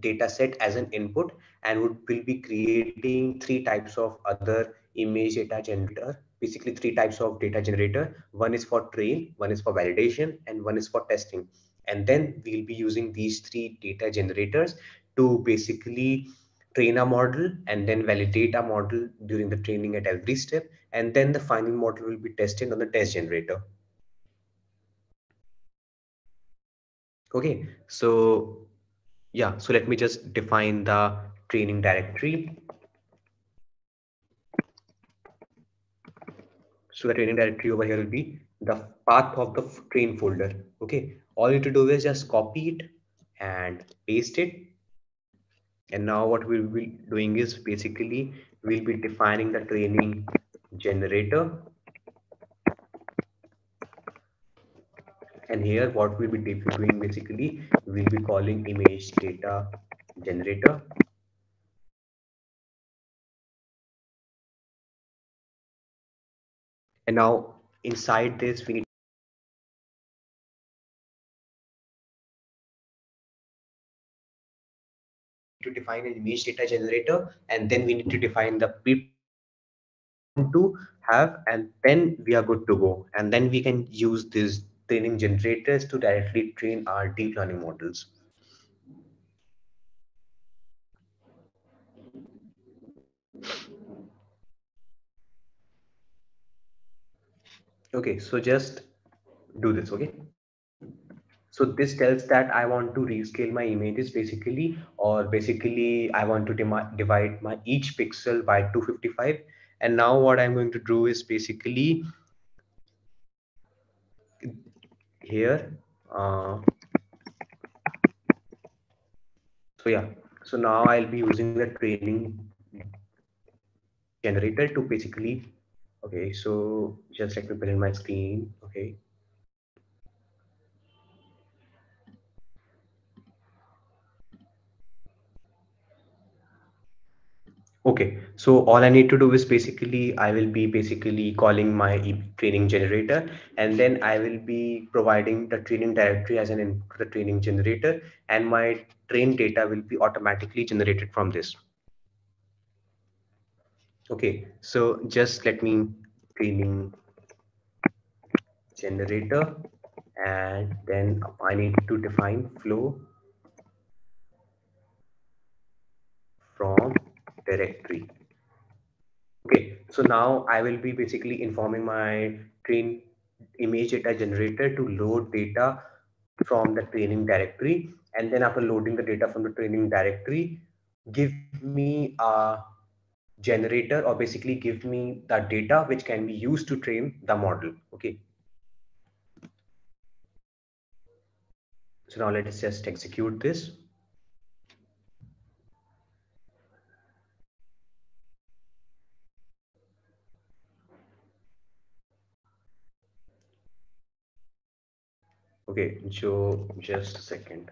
data set as an input and will be creating three types of other image data generator, basically three types of data generator. One is for train, one is for validation, and one is for testing. And then we'll be using these three data generators to basically train a model and then validate a model during the training at every step. And then the final model will be tested on the test generator. Okay, so yeah, so let me just define the training directory. So the training directory over here will be the path of the train folder. Okay, all you need to do is just copy it and paste it. And now what we'll be doing is basically we'll be defining the training generator. And here what we'll be doing basically, we'll be calling image data generator. And now inside this, we need to define an image data generator, and then we need to define the pre to have, and then we are good to go. And then we can use this training generators to directly train our deep learning models. Okay, so just do this. Okay, so this tells that I want to rescale my images basically, or basically I want to divide my each pixel by 255. And now what I'm going to do is basically here. So yeah, so now I'll be using the training generator to basically, okay, so just let me put in my screen. Okay. Okay, so all I need to do is basically, I will be basically calling my training generator, and then I will be providing the training directory as an input to the training generator, and my train data will be automatically generated from this. Okay, so just let me training generator, and then I need to define flow from directory. Okay, so now I will be basically informing my train image data generator to load data from the training directory, and then after loading the data from the training directory, give me a generator, or basically give me the data which can be used to train the model. Okay, so now let's just execute this. Okay, so just a second.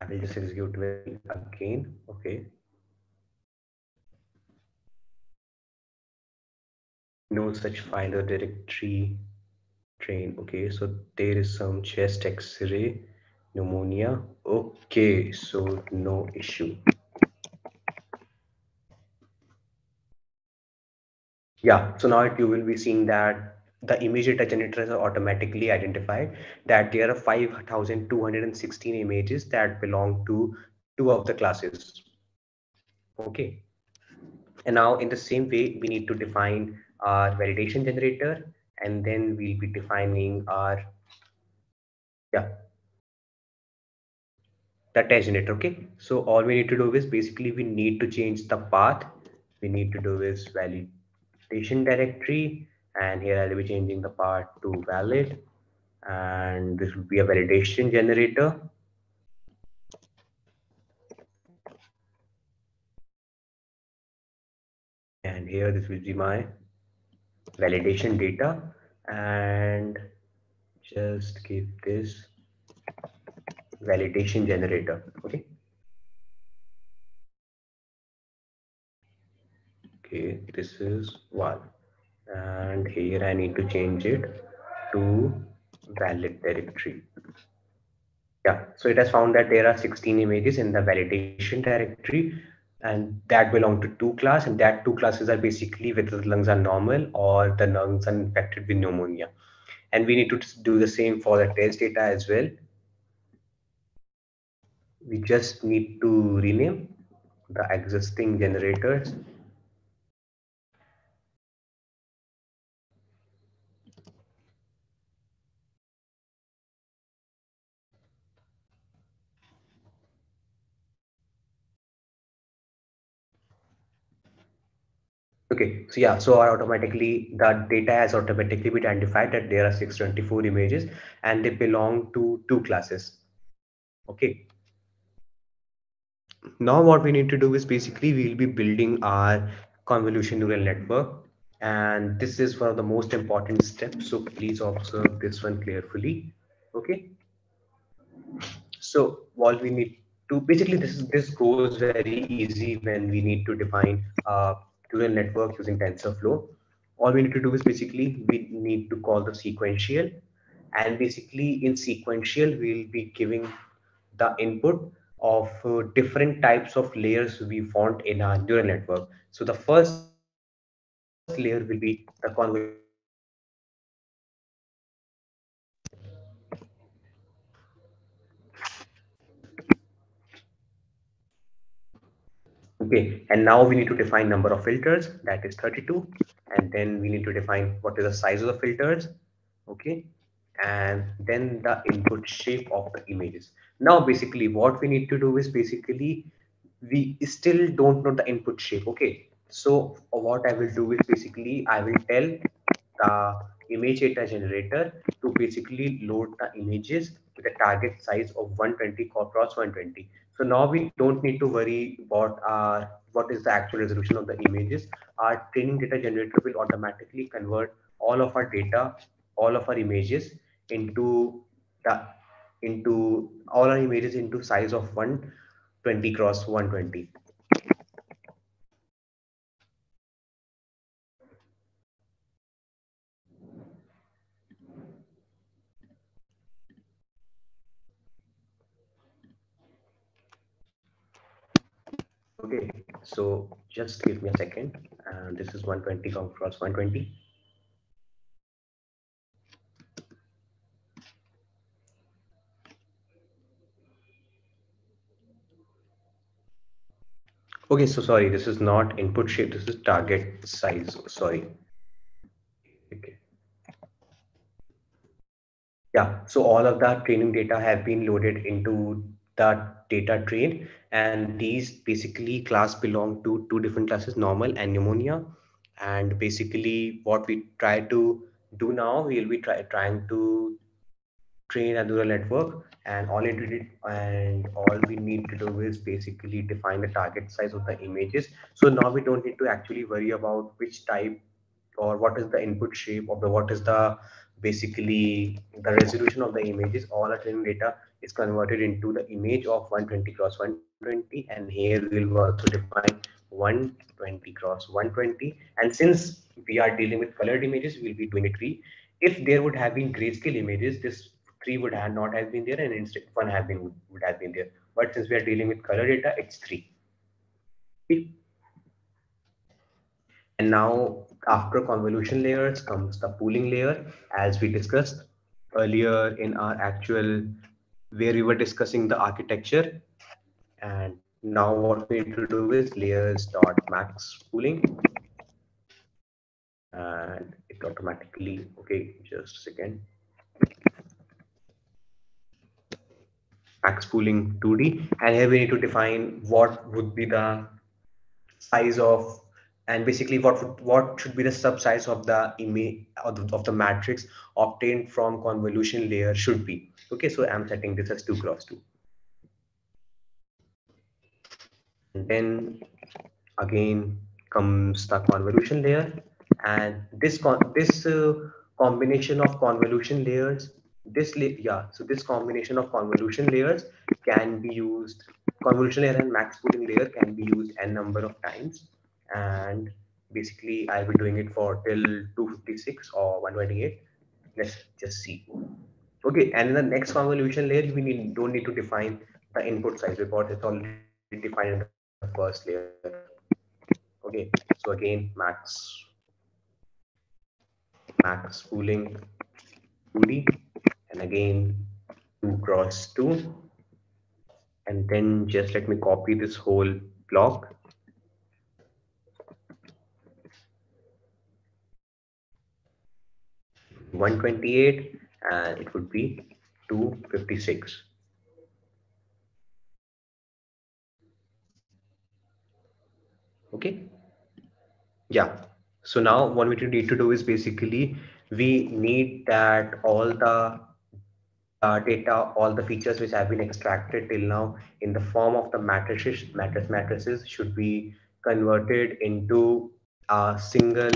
I will just execute it again. Okay. No such file or directory train. Okay, so there is some chest X-ray, pneumonia. Okay, so no issue. Yeah, so now you will be seeing that the image data generators are automatically identified that there are 5,216 images that belong to two of the classes. Okay. And now in the same way, we need to define our validation generator, and then we'll be defining our, the test generator. Okay. So all we need to do is basically we need to change the path. We need to do is validation directory. And here I'll be changing the part to valid, and this will be a validation generator. And here this will be my validation data, and just give this validation generator. Okay. Okay, this is one. And here I need to change it to valid directory. Yeah, so it has found that there are 16 images in the validation directory, and that belong to two classes, and that two classes are basically whether the lungs are normal or the lungs are infected with pneumonia. And we need to do the same for the test data as well. We just need to rename the existing generators. Okay, so yeah, so automatically the data has automatically been identified that there are 624 images, and they belong to two classes. Okay. Now what we need to do is basically we'll be building our convolution neural network, and this is one of the most important steps. So please observe this one carefully. Okay. So what we need to basically this goes very easy when we need to define neural network using TensorFlow. All we need to do is basically we need to call the sequential, and basically in sequential we'll be giving the input of different types of layers we want in our neural network. So the first layer will be the convolution. Okay, and now we need to define number of filters, that is 32, and then we need to define what is the size of the filters, okay, and then the input shape of the images. Now basically what we need to do is basically we still don't know the input shape, okay. So what I will do is basically I will tell the image data generator to basically load the images with a target size of 120 × 120. So now we don't need to worry about what is the actual resolution of the images. Our training data generator will automatically convert all of our data, all of our images into size of 120 × 120. Okay, so just give me a second. And this is 120 × 120. Okay, so sorry, this is not input shape, this is target size. Sorry. Okay. Yeah, so all of that training data have been loaded into the data train, and these basically class belong to two different classes, normal and pneumonia. And basically what we try to do now, we'll be trying to train a neural network, and all we need to do is basically define the target size of the images. So now we don't need to actually worry about which type or what is the input shape or what is the basically the resolution of the images. All our training data is converted into the image of 120 × 120, and here we'll also define 120 × 120. And since we are dealing with colored images, we'll be doing a tree. If there would have been grayscale images, this tree would have not have been there, and instead one would have been there. But since we are dealing with color data, it's three. Okay. And now after convolution layers comes the pooling layer, as we discussed earlier in our actual where we were discussing the architecture. And now what we need to do is layers.max pooling. And it automatically, okay, just a second. Max pooling 2D, and here we need to define what would be the size of, and basically what should be the subsize of the image of the matrix obtained from convolution layer should be. Okay, so I'm setting this as 2 × 2. And then again comes the convolution layer, and this combination of convolution layers can be used. Convolution layer and max pooling layer can be used n number of times, and basically I'll be doing it for till 256 or 128. Let's just see. Okay, and in the next convolution layer, we don't need to define the input size because it's already defined in the first layer. Okay, so again max pooling 2D, and again 2 × 2, and then just let me copy this whole block. $128, and it would be 256. Okay. Yeah. So now what we need to do is basically we need that all the data, all the features which have been extracted till now in the form of the matrices should be converted into a single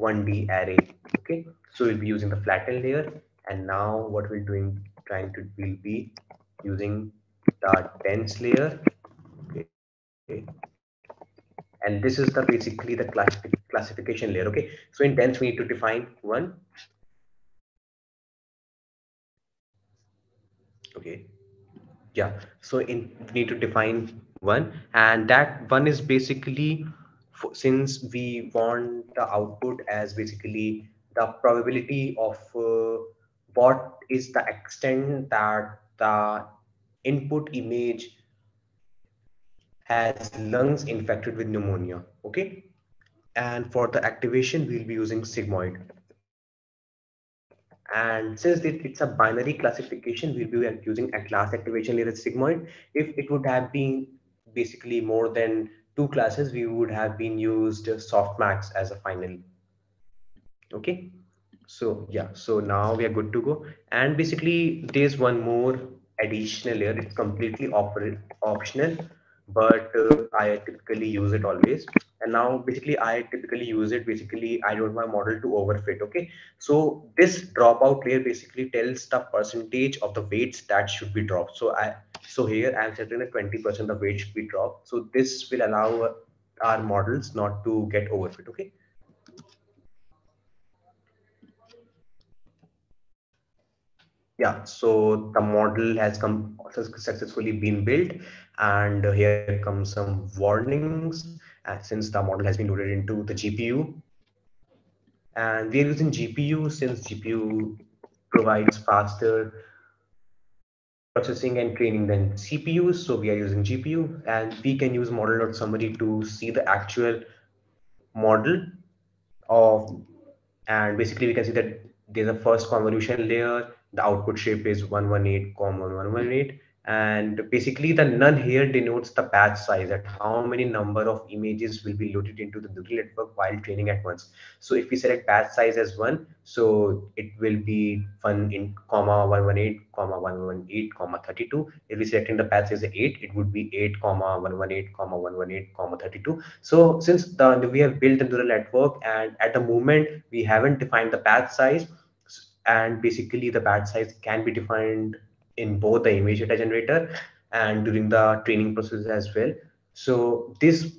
1D array. Okay. So we'll be using the flattened layer, and now what we're doing, we'll be using the dense layer. Okay. And this is the basically the classification layer. Okay. So in dense, we need to define one. Okay. Yeah. So we need to define one, and that one is basically, since we want the output as basically the probability of what is the extent that the input image has lungs infected with pneumonia. Okay. And for the activation, we'll be using sigmoid. And since it's a binary classification, we'll be using a class activation layer sigmoid. If it would have been basically more than two classes, we would have been used softmax as a final. Okay. So yeah, so now we are good to go. And basically there's one more additional layer. It's completely optional, but I typically use it always. And now basically I typically use it. Basically, I don't want my model to overfit. Okay. So this dropout layer basically tells the percentage of the weights that should be dropped. So here I'm setting that 20% of weight should be dropped. So this will allow our models not to get overfit. Okay. Yeah, so the model has successfully been built, and here comes some warnings since the model has been loaded into the GPU. And we are using GPU since GPU provides faster processing and training than CPUs. So we are using GPU, and we can use model.summary to see the actual model of, and basically we can see that there's a first convolution layer. The output shape is 118,118, and basically the none here denotes the batch size, that how many number of images will be loaded into the neural network while training at once. So if we select batch size as 1, so it will be 1, 118, 118, 118, 32. If we select in the batch size 8, it would be 8, 118, 118, 32. So since we have built the neural network, and at the moment we haven't defined the batch size. And basically the batch size can be defined in both the image data generator and during the training process as well. So this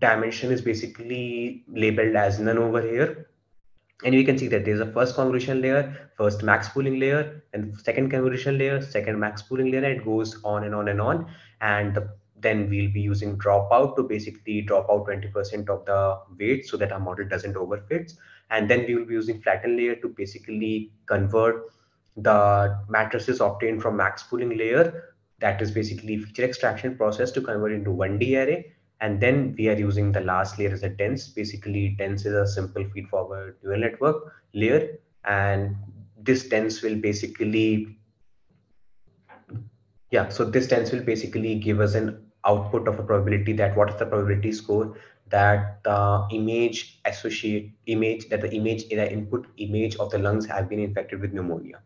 dimension is basically labeled as none over here. And we can see that there's a first convolution layer, first max pooling layer, and second convolution layer, second max pooling layer, and it goes on and on and on. And then we'll be using dropout to basically drop out 20% of the weight so that our model doesn't overfit. And then we will be using flatten layer to basically convert the matrices obtained from max pooling layer, that is basically feature extraction process, to convert into 1D array. And then we are using the last layer as a dense. Basically dense is a simple feed forward neural network layer. And this dense will basically, yeah, so this dense will basically give us an output of a probability, that what is the probability score that the image input image of the lungs have been infected with pneumonia.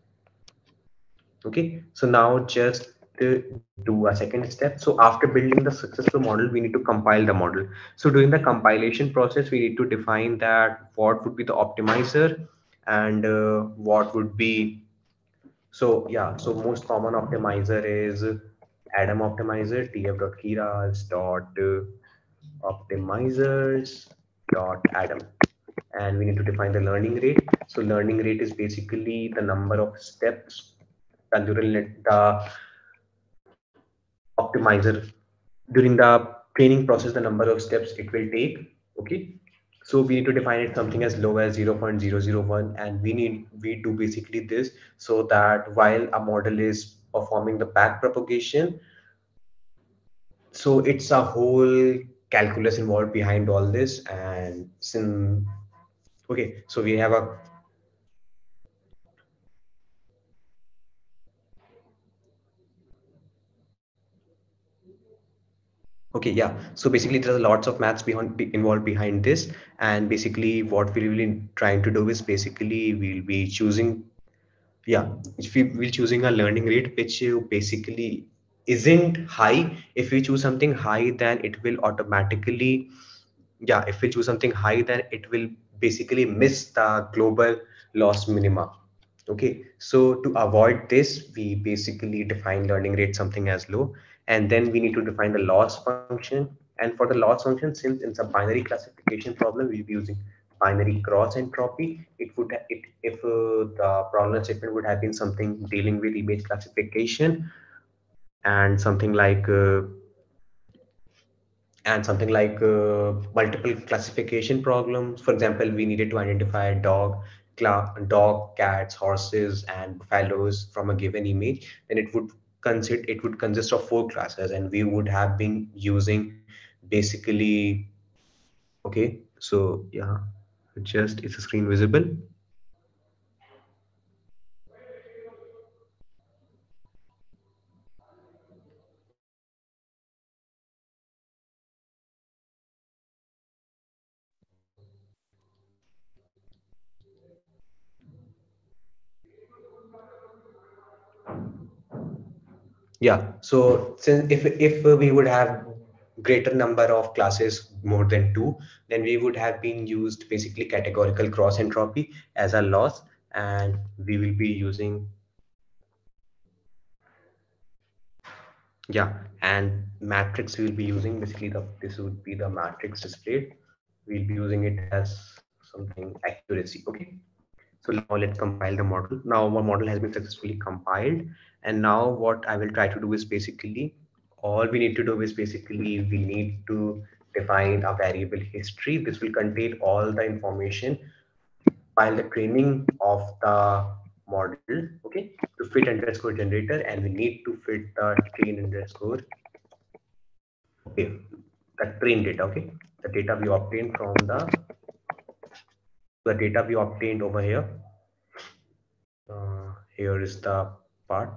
Okay, so now just do a second step. So after building the successful model, we need to compile the model. So during the compilation process, we need to define that what would be the optimizer and what would be. So yeah, so most common optimizer is Adam optimizer, tf.keras.optimizers.adam, and we need to define the learning rate. So learning rate is basically the number of steps that the optimizer during the training process, the number of steps it will take. Okay, so we need to define it something as low as 0.001, and we do basically this so that while a model is performing the back propagation, so it's a whole calculus involved behind all this. And since, okay, so we have a, okay, yeah, so basically there's lots of maths involved behind this. And basically what we're really trying to do is basically we'll be choosing, yeah, we're choosing a learning rate which basically isn't high. If we choose something high, then it will automatically, yeah, if we choose something high, then it will basically miss the global loss minima. Okay, so to avoid this, we basically define learning rate something as low, and then we need to define the loss function. And for the loss function, since it's a binary classification problem, we'll be using binary cross entropy. If the problem statement would have been something dealing with image classification and something like multiple classification problems. For example, we needed to identify dog, cats, horses, and buffaloes from a given image, then it would it would consist of 4 classes, and we would have been using basically, okay, so yeah, just is the screen visible? Yeah, so since if we would have greater number of classes, more than 2, then we would have been used basically categorical cross entropy as a loss, and we will be using, yeah, and matrix we will be using basically this would be the matrix displayed. We'll be using it as something accuracy. Okay. So now let's compile the model. Now our model has been successfully compiled. And now what I will try to do is basically, all we need to do is basically we need to define a variable history. This will contain all the information while the training of the model, okay, to fit underscore generator, and we need to fit the train underscore, okay, the train data, okay, the data we obtained from the data we obtained over here. Here is the part.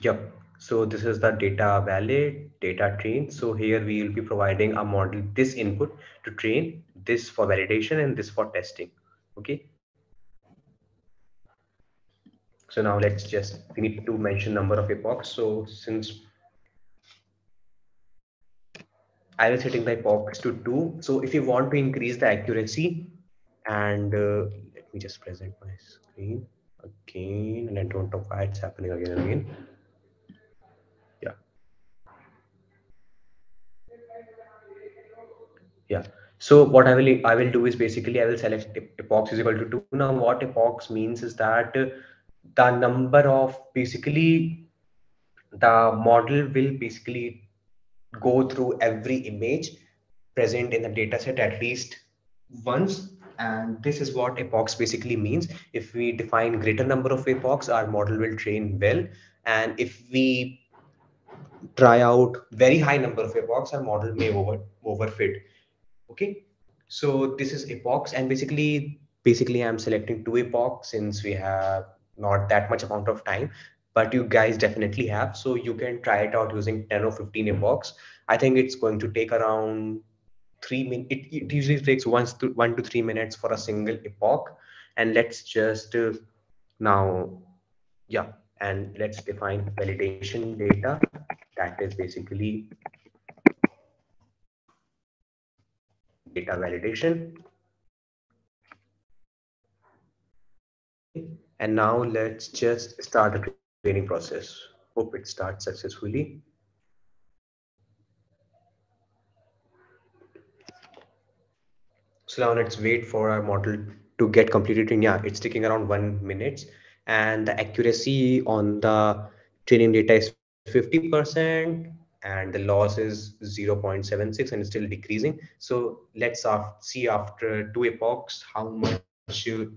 Yep. So this is the data valid, data train. So here we will be providing a model, this input to train, this for validation, and this for testing. Okay. So now let's just, we need to mention number of epochs. So since I was setting the epochs to 2. So if you want to increase the accuracy, and let me just present my screen again, and I don't know why it's happening again and again. Yeah. Yeah. So what I will do is basically I will select epochs is equal to 2. Now what epochs means is that the number of, basically the model will basically go through every image present in the data set at least once, and this is what epochs basically means. If we define greater number of epochs, our model will train well, and if we try out very high number of epochs, our model may overfit. Okay, so this is epochs, and basically I'm selecting 2 epochs since we have not that much amount of time, but you guys definitely have, so you can try it out using 10 or 15 epochs. I think it's going to take around 3 minutes. It usually takes 1 to 3 minutes for a single epoch. And let's just now, yeah, and let's define validation data. That is basically data validation. And now let's just start a training process. Hope it starts successfully. So now let's wait for our model to get completed. And yeah, it's taking around 1 minute, and the accuracy on the training data is 50%, and the loss is 0.76, and it's still decreasing. So let's see after 2 epochs how much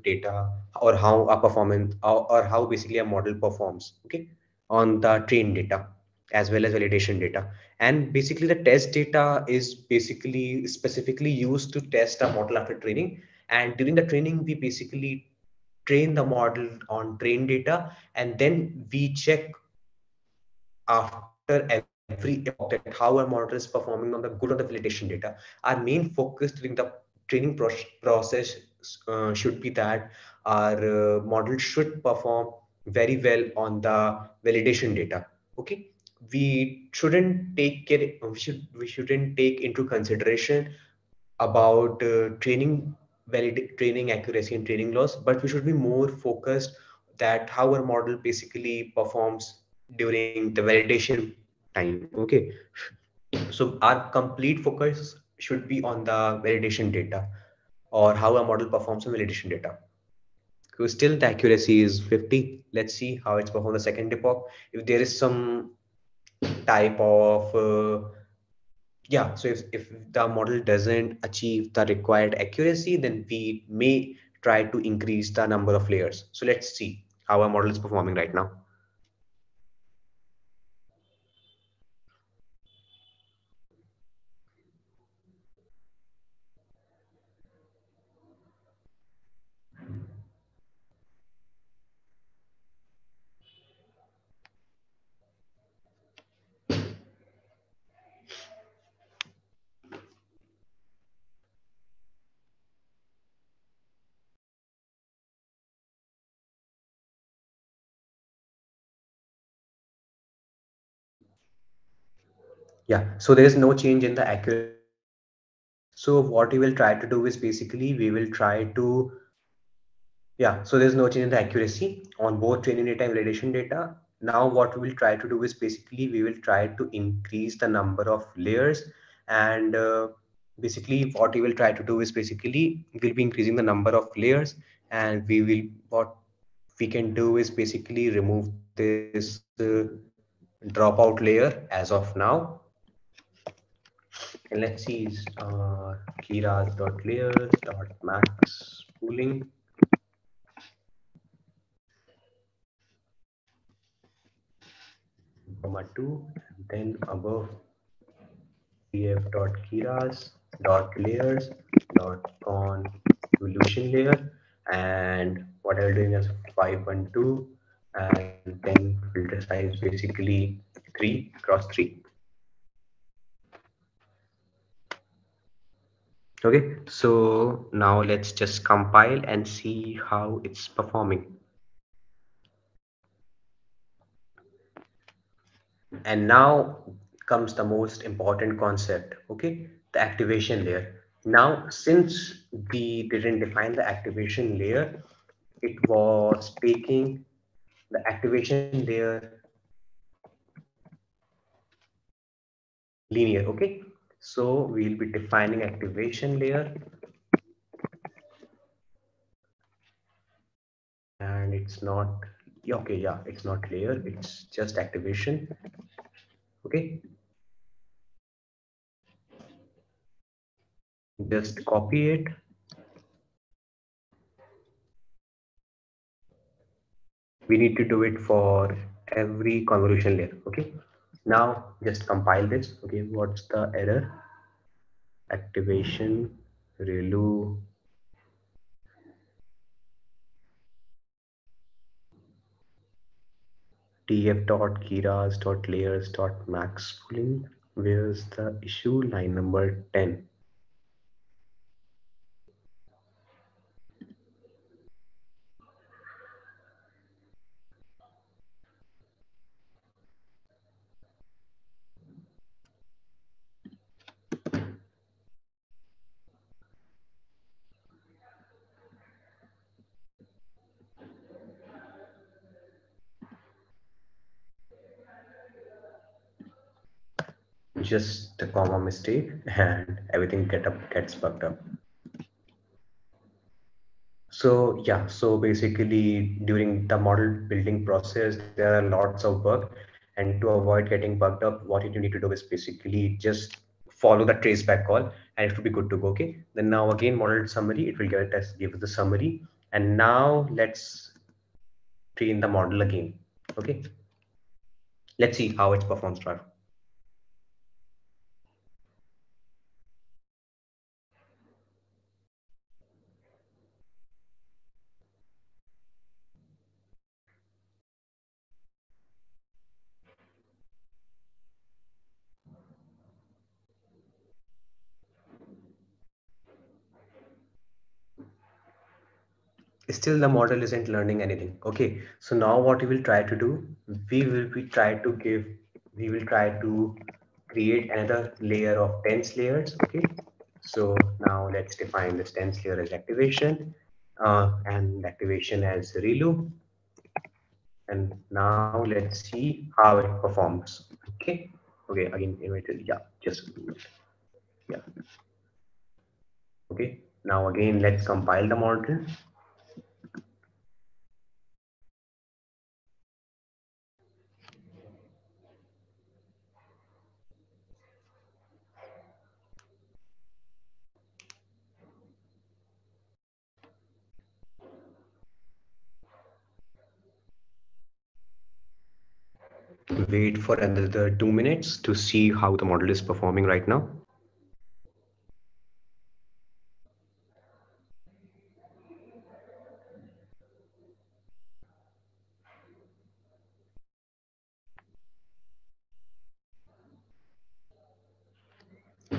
data or how a performance or how basically a model performs, okay, on the train data as well as validation data. And basically the test data is basically specifically used to test a model after training, and during the training we basically train the model on train data, and then we check after every epoch how our model is performing on the good or the validation data. Our main focus during the training process should be that our model should perform very well on the validation data. Okay, we shouldn't take care. We shouldn't take into consideration about training accuracy and training loss, but we should be more focused that how our model basically performs during the validation time. Okay, so our complete focus should be on the validation data, or how a model performs on validation data. So still the accuracy is 50. Let's see how it's performed the second epoch. If there is some type of, yeah, so if the model doesn't achieve the required accuracy, then we may try to increase the number of layers. So let's see how our model is performing right now. Yeah, so there is no change in the accuracy. So what we will try to do is basically we will try to, so there's no change in the accuracy on both training data and validation data. Now what we will try to do is basically we will try to increase the number of layers, and basically what we will try to do is basically we'll be increasing the number of layers, and we will, what we can do is basically remove this dropout layer as of now. And let's see, Keras.layers.max pooling. (2), and then above pf.keras.layers.con evolution layer. And what I will do is 512, and then filter size basically 3x3. Okay, so now let's just compile and see how it's performing. And now comes the most important concept, okay, the activation layer. Now, since we didn't define the activation layer, it was taking the activation layer linear, okay. So we'll be defining activation layer, and it's not, okay, yeah, it's not layer, it's just activation, okay. Just copy it. We need to do it for every convolution layer, okay. Now just compile this. Okay, what's the error? Activation ReLU tf.keras.layers.max pooling. Where's the issue? Line number 10. Just a comma mistake, and everything gets bugged up. So yeah, so basically during the model building process, there are lots of bugs, and to avoid getting bugged up, what you need to do is basically just follow the traceback call, and it will be good to go. Okay. Then now again, model summary, it will give us the summary, and now let's train the model again. Okay. Let's see how it performs. Still the model isn't learning anything. Okay, so now what we will try to do, we will try to create another layer of dense layers. Okay, so now let's define this dense layer as activation, and activation as ReLU. And now let's see how it performs. Okay, okay, again, Okay, now again, let's compile the model. wait for another 2 minutes to see how the model is performing right now.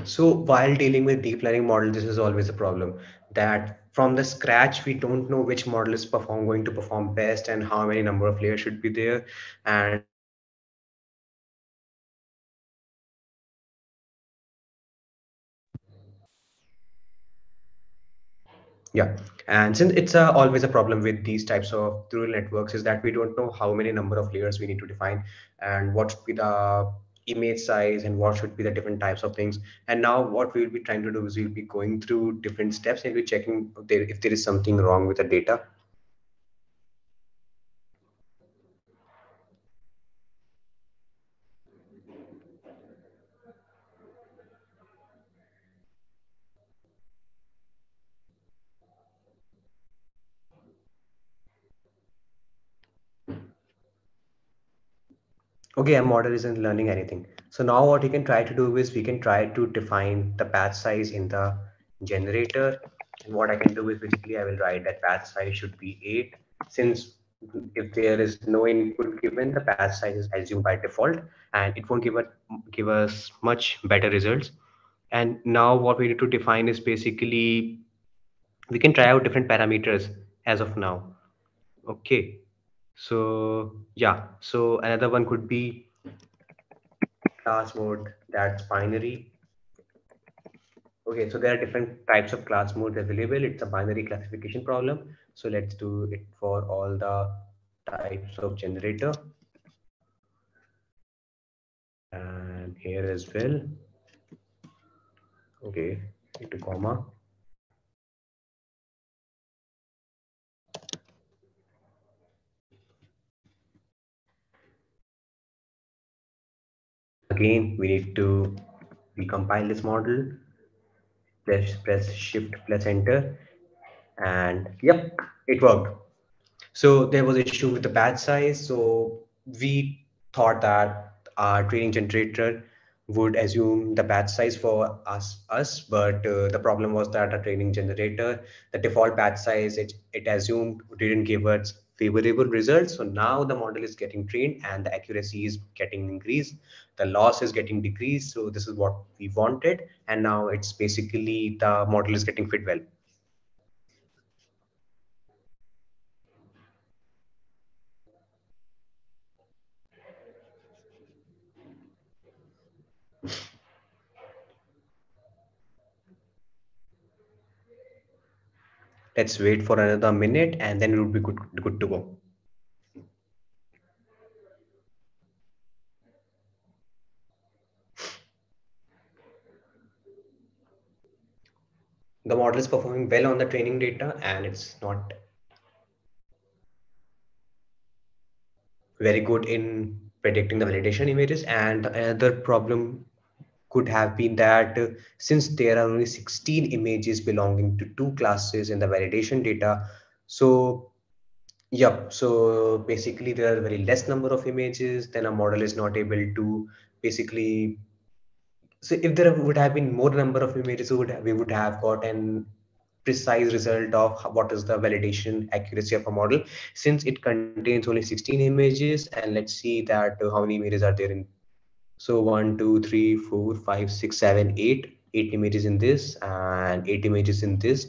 So while dealing with deep learning model, this is always a problem that from the scratch, we don't know which model is going to perform best and how many number of layers should be there. And yeah, and since it's always a problem with these types of neural networks is that we don't know how many number of layers we need to define and what should be the image size and what should be the different types of things. And now what we will be trying to do is we'll be going through different steps and we're checking if there is something wrong with the data. Okay, a model isn't learning anything. So now what we can try to do is we can try to define the batch size in the generator. And what I can do is basically I will write that batch size should be 8. Since if there is no input given, the batch size is assumed by default and it won't give us much better results. And now what we need to define is basically we can try out different parameters as of now. Okay. So yeah, so another one could be class mode, that's binary. Okay, so there are different types of class modes available. It's a binary classification problem. So let's do it for all the types of generator. And here as well. Okay, into comma. Again, we need to recompile this model. Let's press shift plus enter. And yep, it worked. So there was an issue with the batch size. So we thought that our training generator would assume the batch size for us, but the problem was that our training generator, the default batch size it assumed didn't give us favorable results. So now the model is getting trained and the accuracy is getting increased. The loss is getting decreased. So this is what we wanted. And now it's basically the model is getting fit well. Let's wait for another minute and then it will be good to go. The model is performing well on the training data and it's not very good in predicting the validation images. And another problem could have been that since there are only 16 images belonging to 2 classes in the validation data. So, yep. So basically there are very less number of images, then a model is not able to basically. So if there would have been more number of images, we would have gotten precise result of what is the validation accuracy of a model, since it contains only 16 images. And let's see that how many images are there in. So 1, 2, 3, 4, 5, 6, 7, 8 images in this and 8 images in this.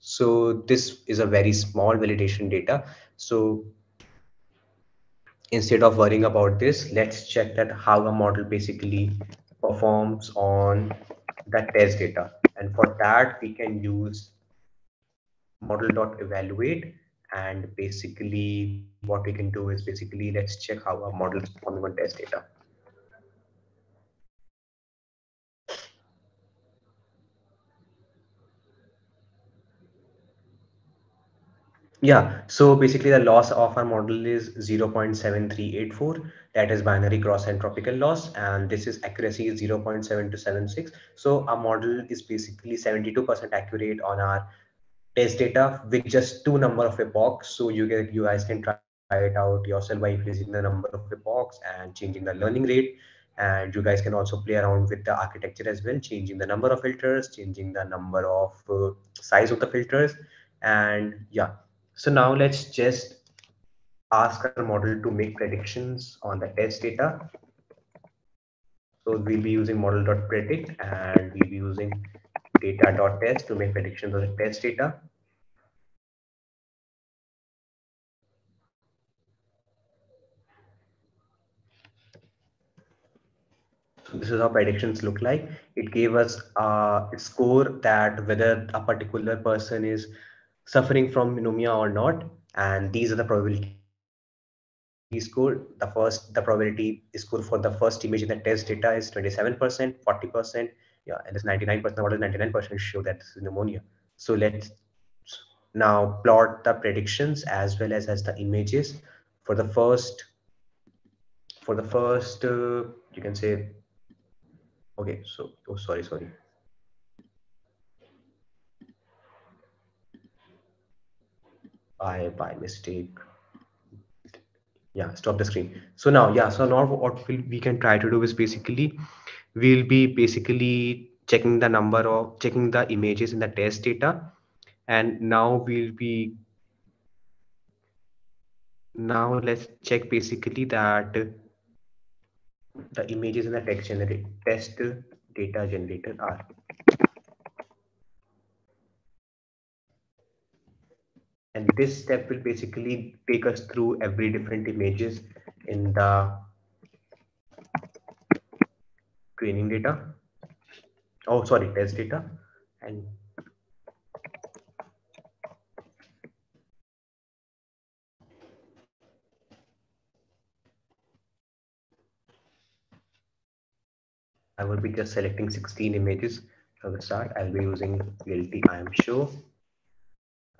So this is a very small validation data. So instead of worrying about this, let's check that how a model basically performs on the test data. And for that, we can use model.evaluate. And basically what we can do is basically let's check how a model is performing on test data. Yeah, so basically the loss of our model is 0.7384. That is binary cross entropical loss. And this is accuracy is 0.7276. So our model is basically 72% accurate on our test data with just 2 number of epochs. So you guys can try it out yourself by increasing the number of epochs and changing the learning rate. And you guys can also play around with the architecture as well, changing the number of filters, changing the number of size of the filters. And yeah, so now let's just ask our model to make predictions on the test data. So we'll be using model.predict and we'll be using data.test to make predictions on the test data. This is how predictions look like. It gave us a score that whether a particular person is suffering from pneumonia or not, and these are the probability score. The probability score for the first image in the test data is 27%, 40%, yeah, and this 99%, what is 99% show that this is pneumonia. So let's now plot the predictions as well as the images for the first. You can say. Okay, so, oh, sorry. I, by mistake, yeah, stop the screen. So now, yeah, so now what we can try to do is basically, we'll be basically checking the number of, checking the images in the test data. And now we'll be, now let's check basically that the images in the test data generator are. And this step will basically take us through every different images in the training data. Oh, sorry, test data. And I will be just selecting 16 images from the start. I'll be using guilty, I am sure.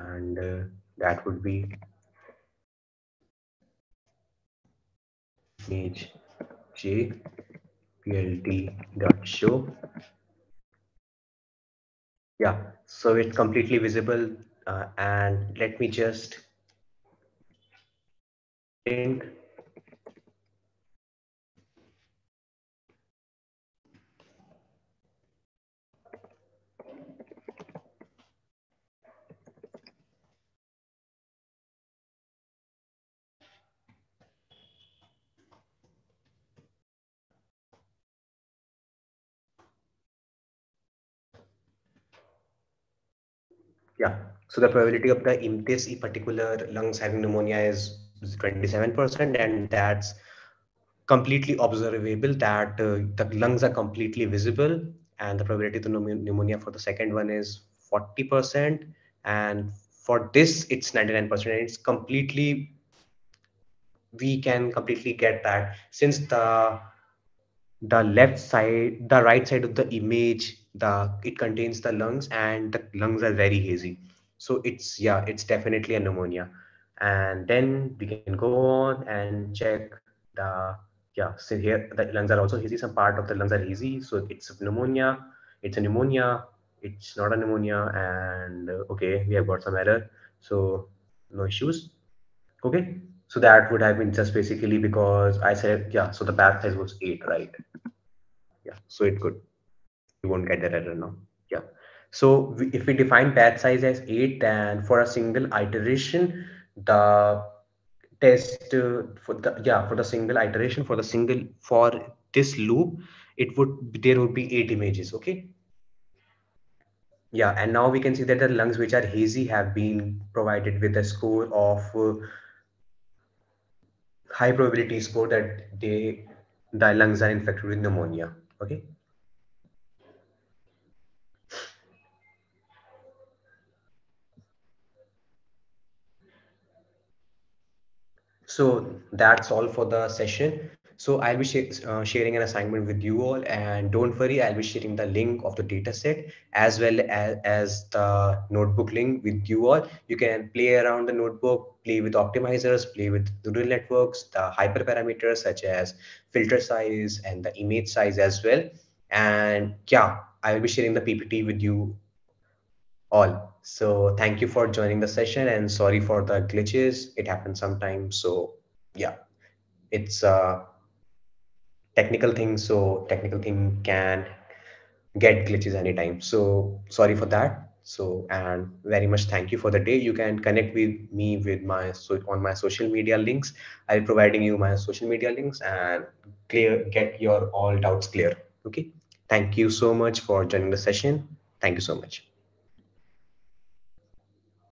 And that would be image J plt.show. Yeah, so it's completely visible. And let me just print. Yeah, so the probability of the this particular lungs having pneumonia is 27%, and that's completely observable that the lungs are completely visible, and the probability of the pneumonia for the second one is 40%, and for this it's 99%, and it's completely, we can completely get that since the left side, the right side of the image, it contains the lungs, and the lungs are very hazy. So it's, yeah, it's definitely a pneumonia. And then we can go on and check the, yeah, so here the lungs are also hazy. Some part of the lungs are hazy. So it's a pneumonia. It's a pneumonia. It's not a pneumonia. And okay, we have got some error. So no issues. Okay. So that would have been just basically because I said, yeah, so the batch size was 8, right? Yeah, so it could. You won't get that error now. Yeah. So if we define batch size as 8, then for a single iteration, the test for this loop, there would be 8 images. Okay. Yeah, and now we can see that the lungs which are hazy have been provided with a score of high probability score that the lungs are infected with pneumonia. Okay. So that's all for the session. So I'll be sharing an assignment with you all, and don't worry, I'll be sharing the link of the data set as well as the notebook link with you all. You can play around the notebook, play with optimizers, play with neural networks, the hyperparameters such as filter size and the image size as well. And yeah, I will be sharing the PPT with you all. So thank you for joining the session, and sorry for the glitches. It happens sometimes. So yeah, it's a technical thing. So technical thing can get glitches anytime. So sorry for that. So, and very much thank you for the day. You can connect with me with on my social media links. I'll be providing you my social media links, and get your all doubts clear. Okay. Thank you so much for joining the session. Thank you so much.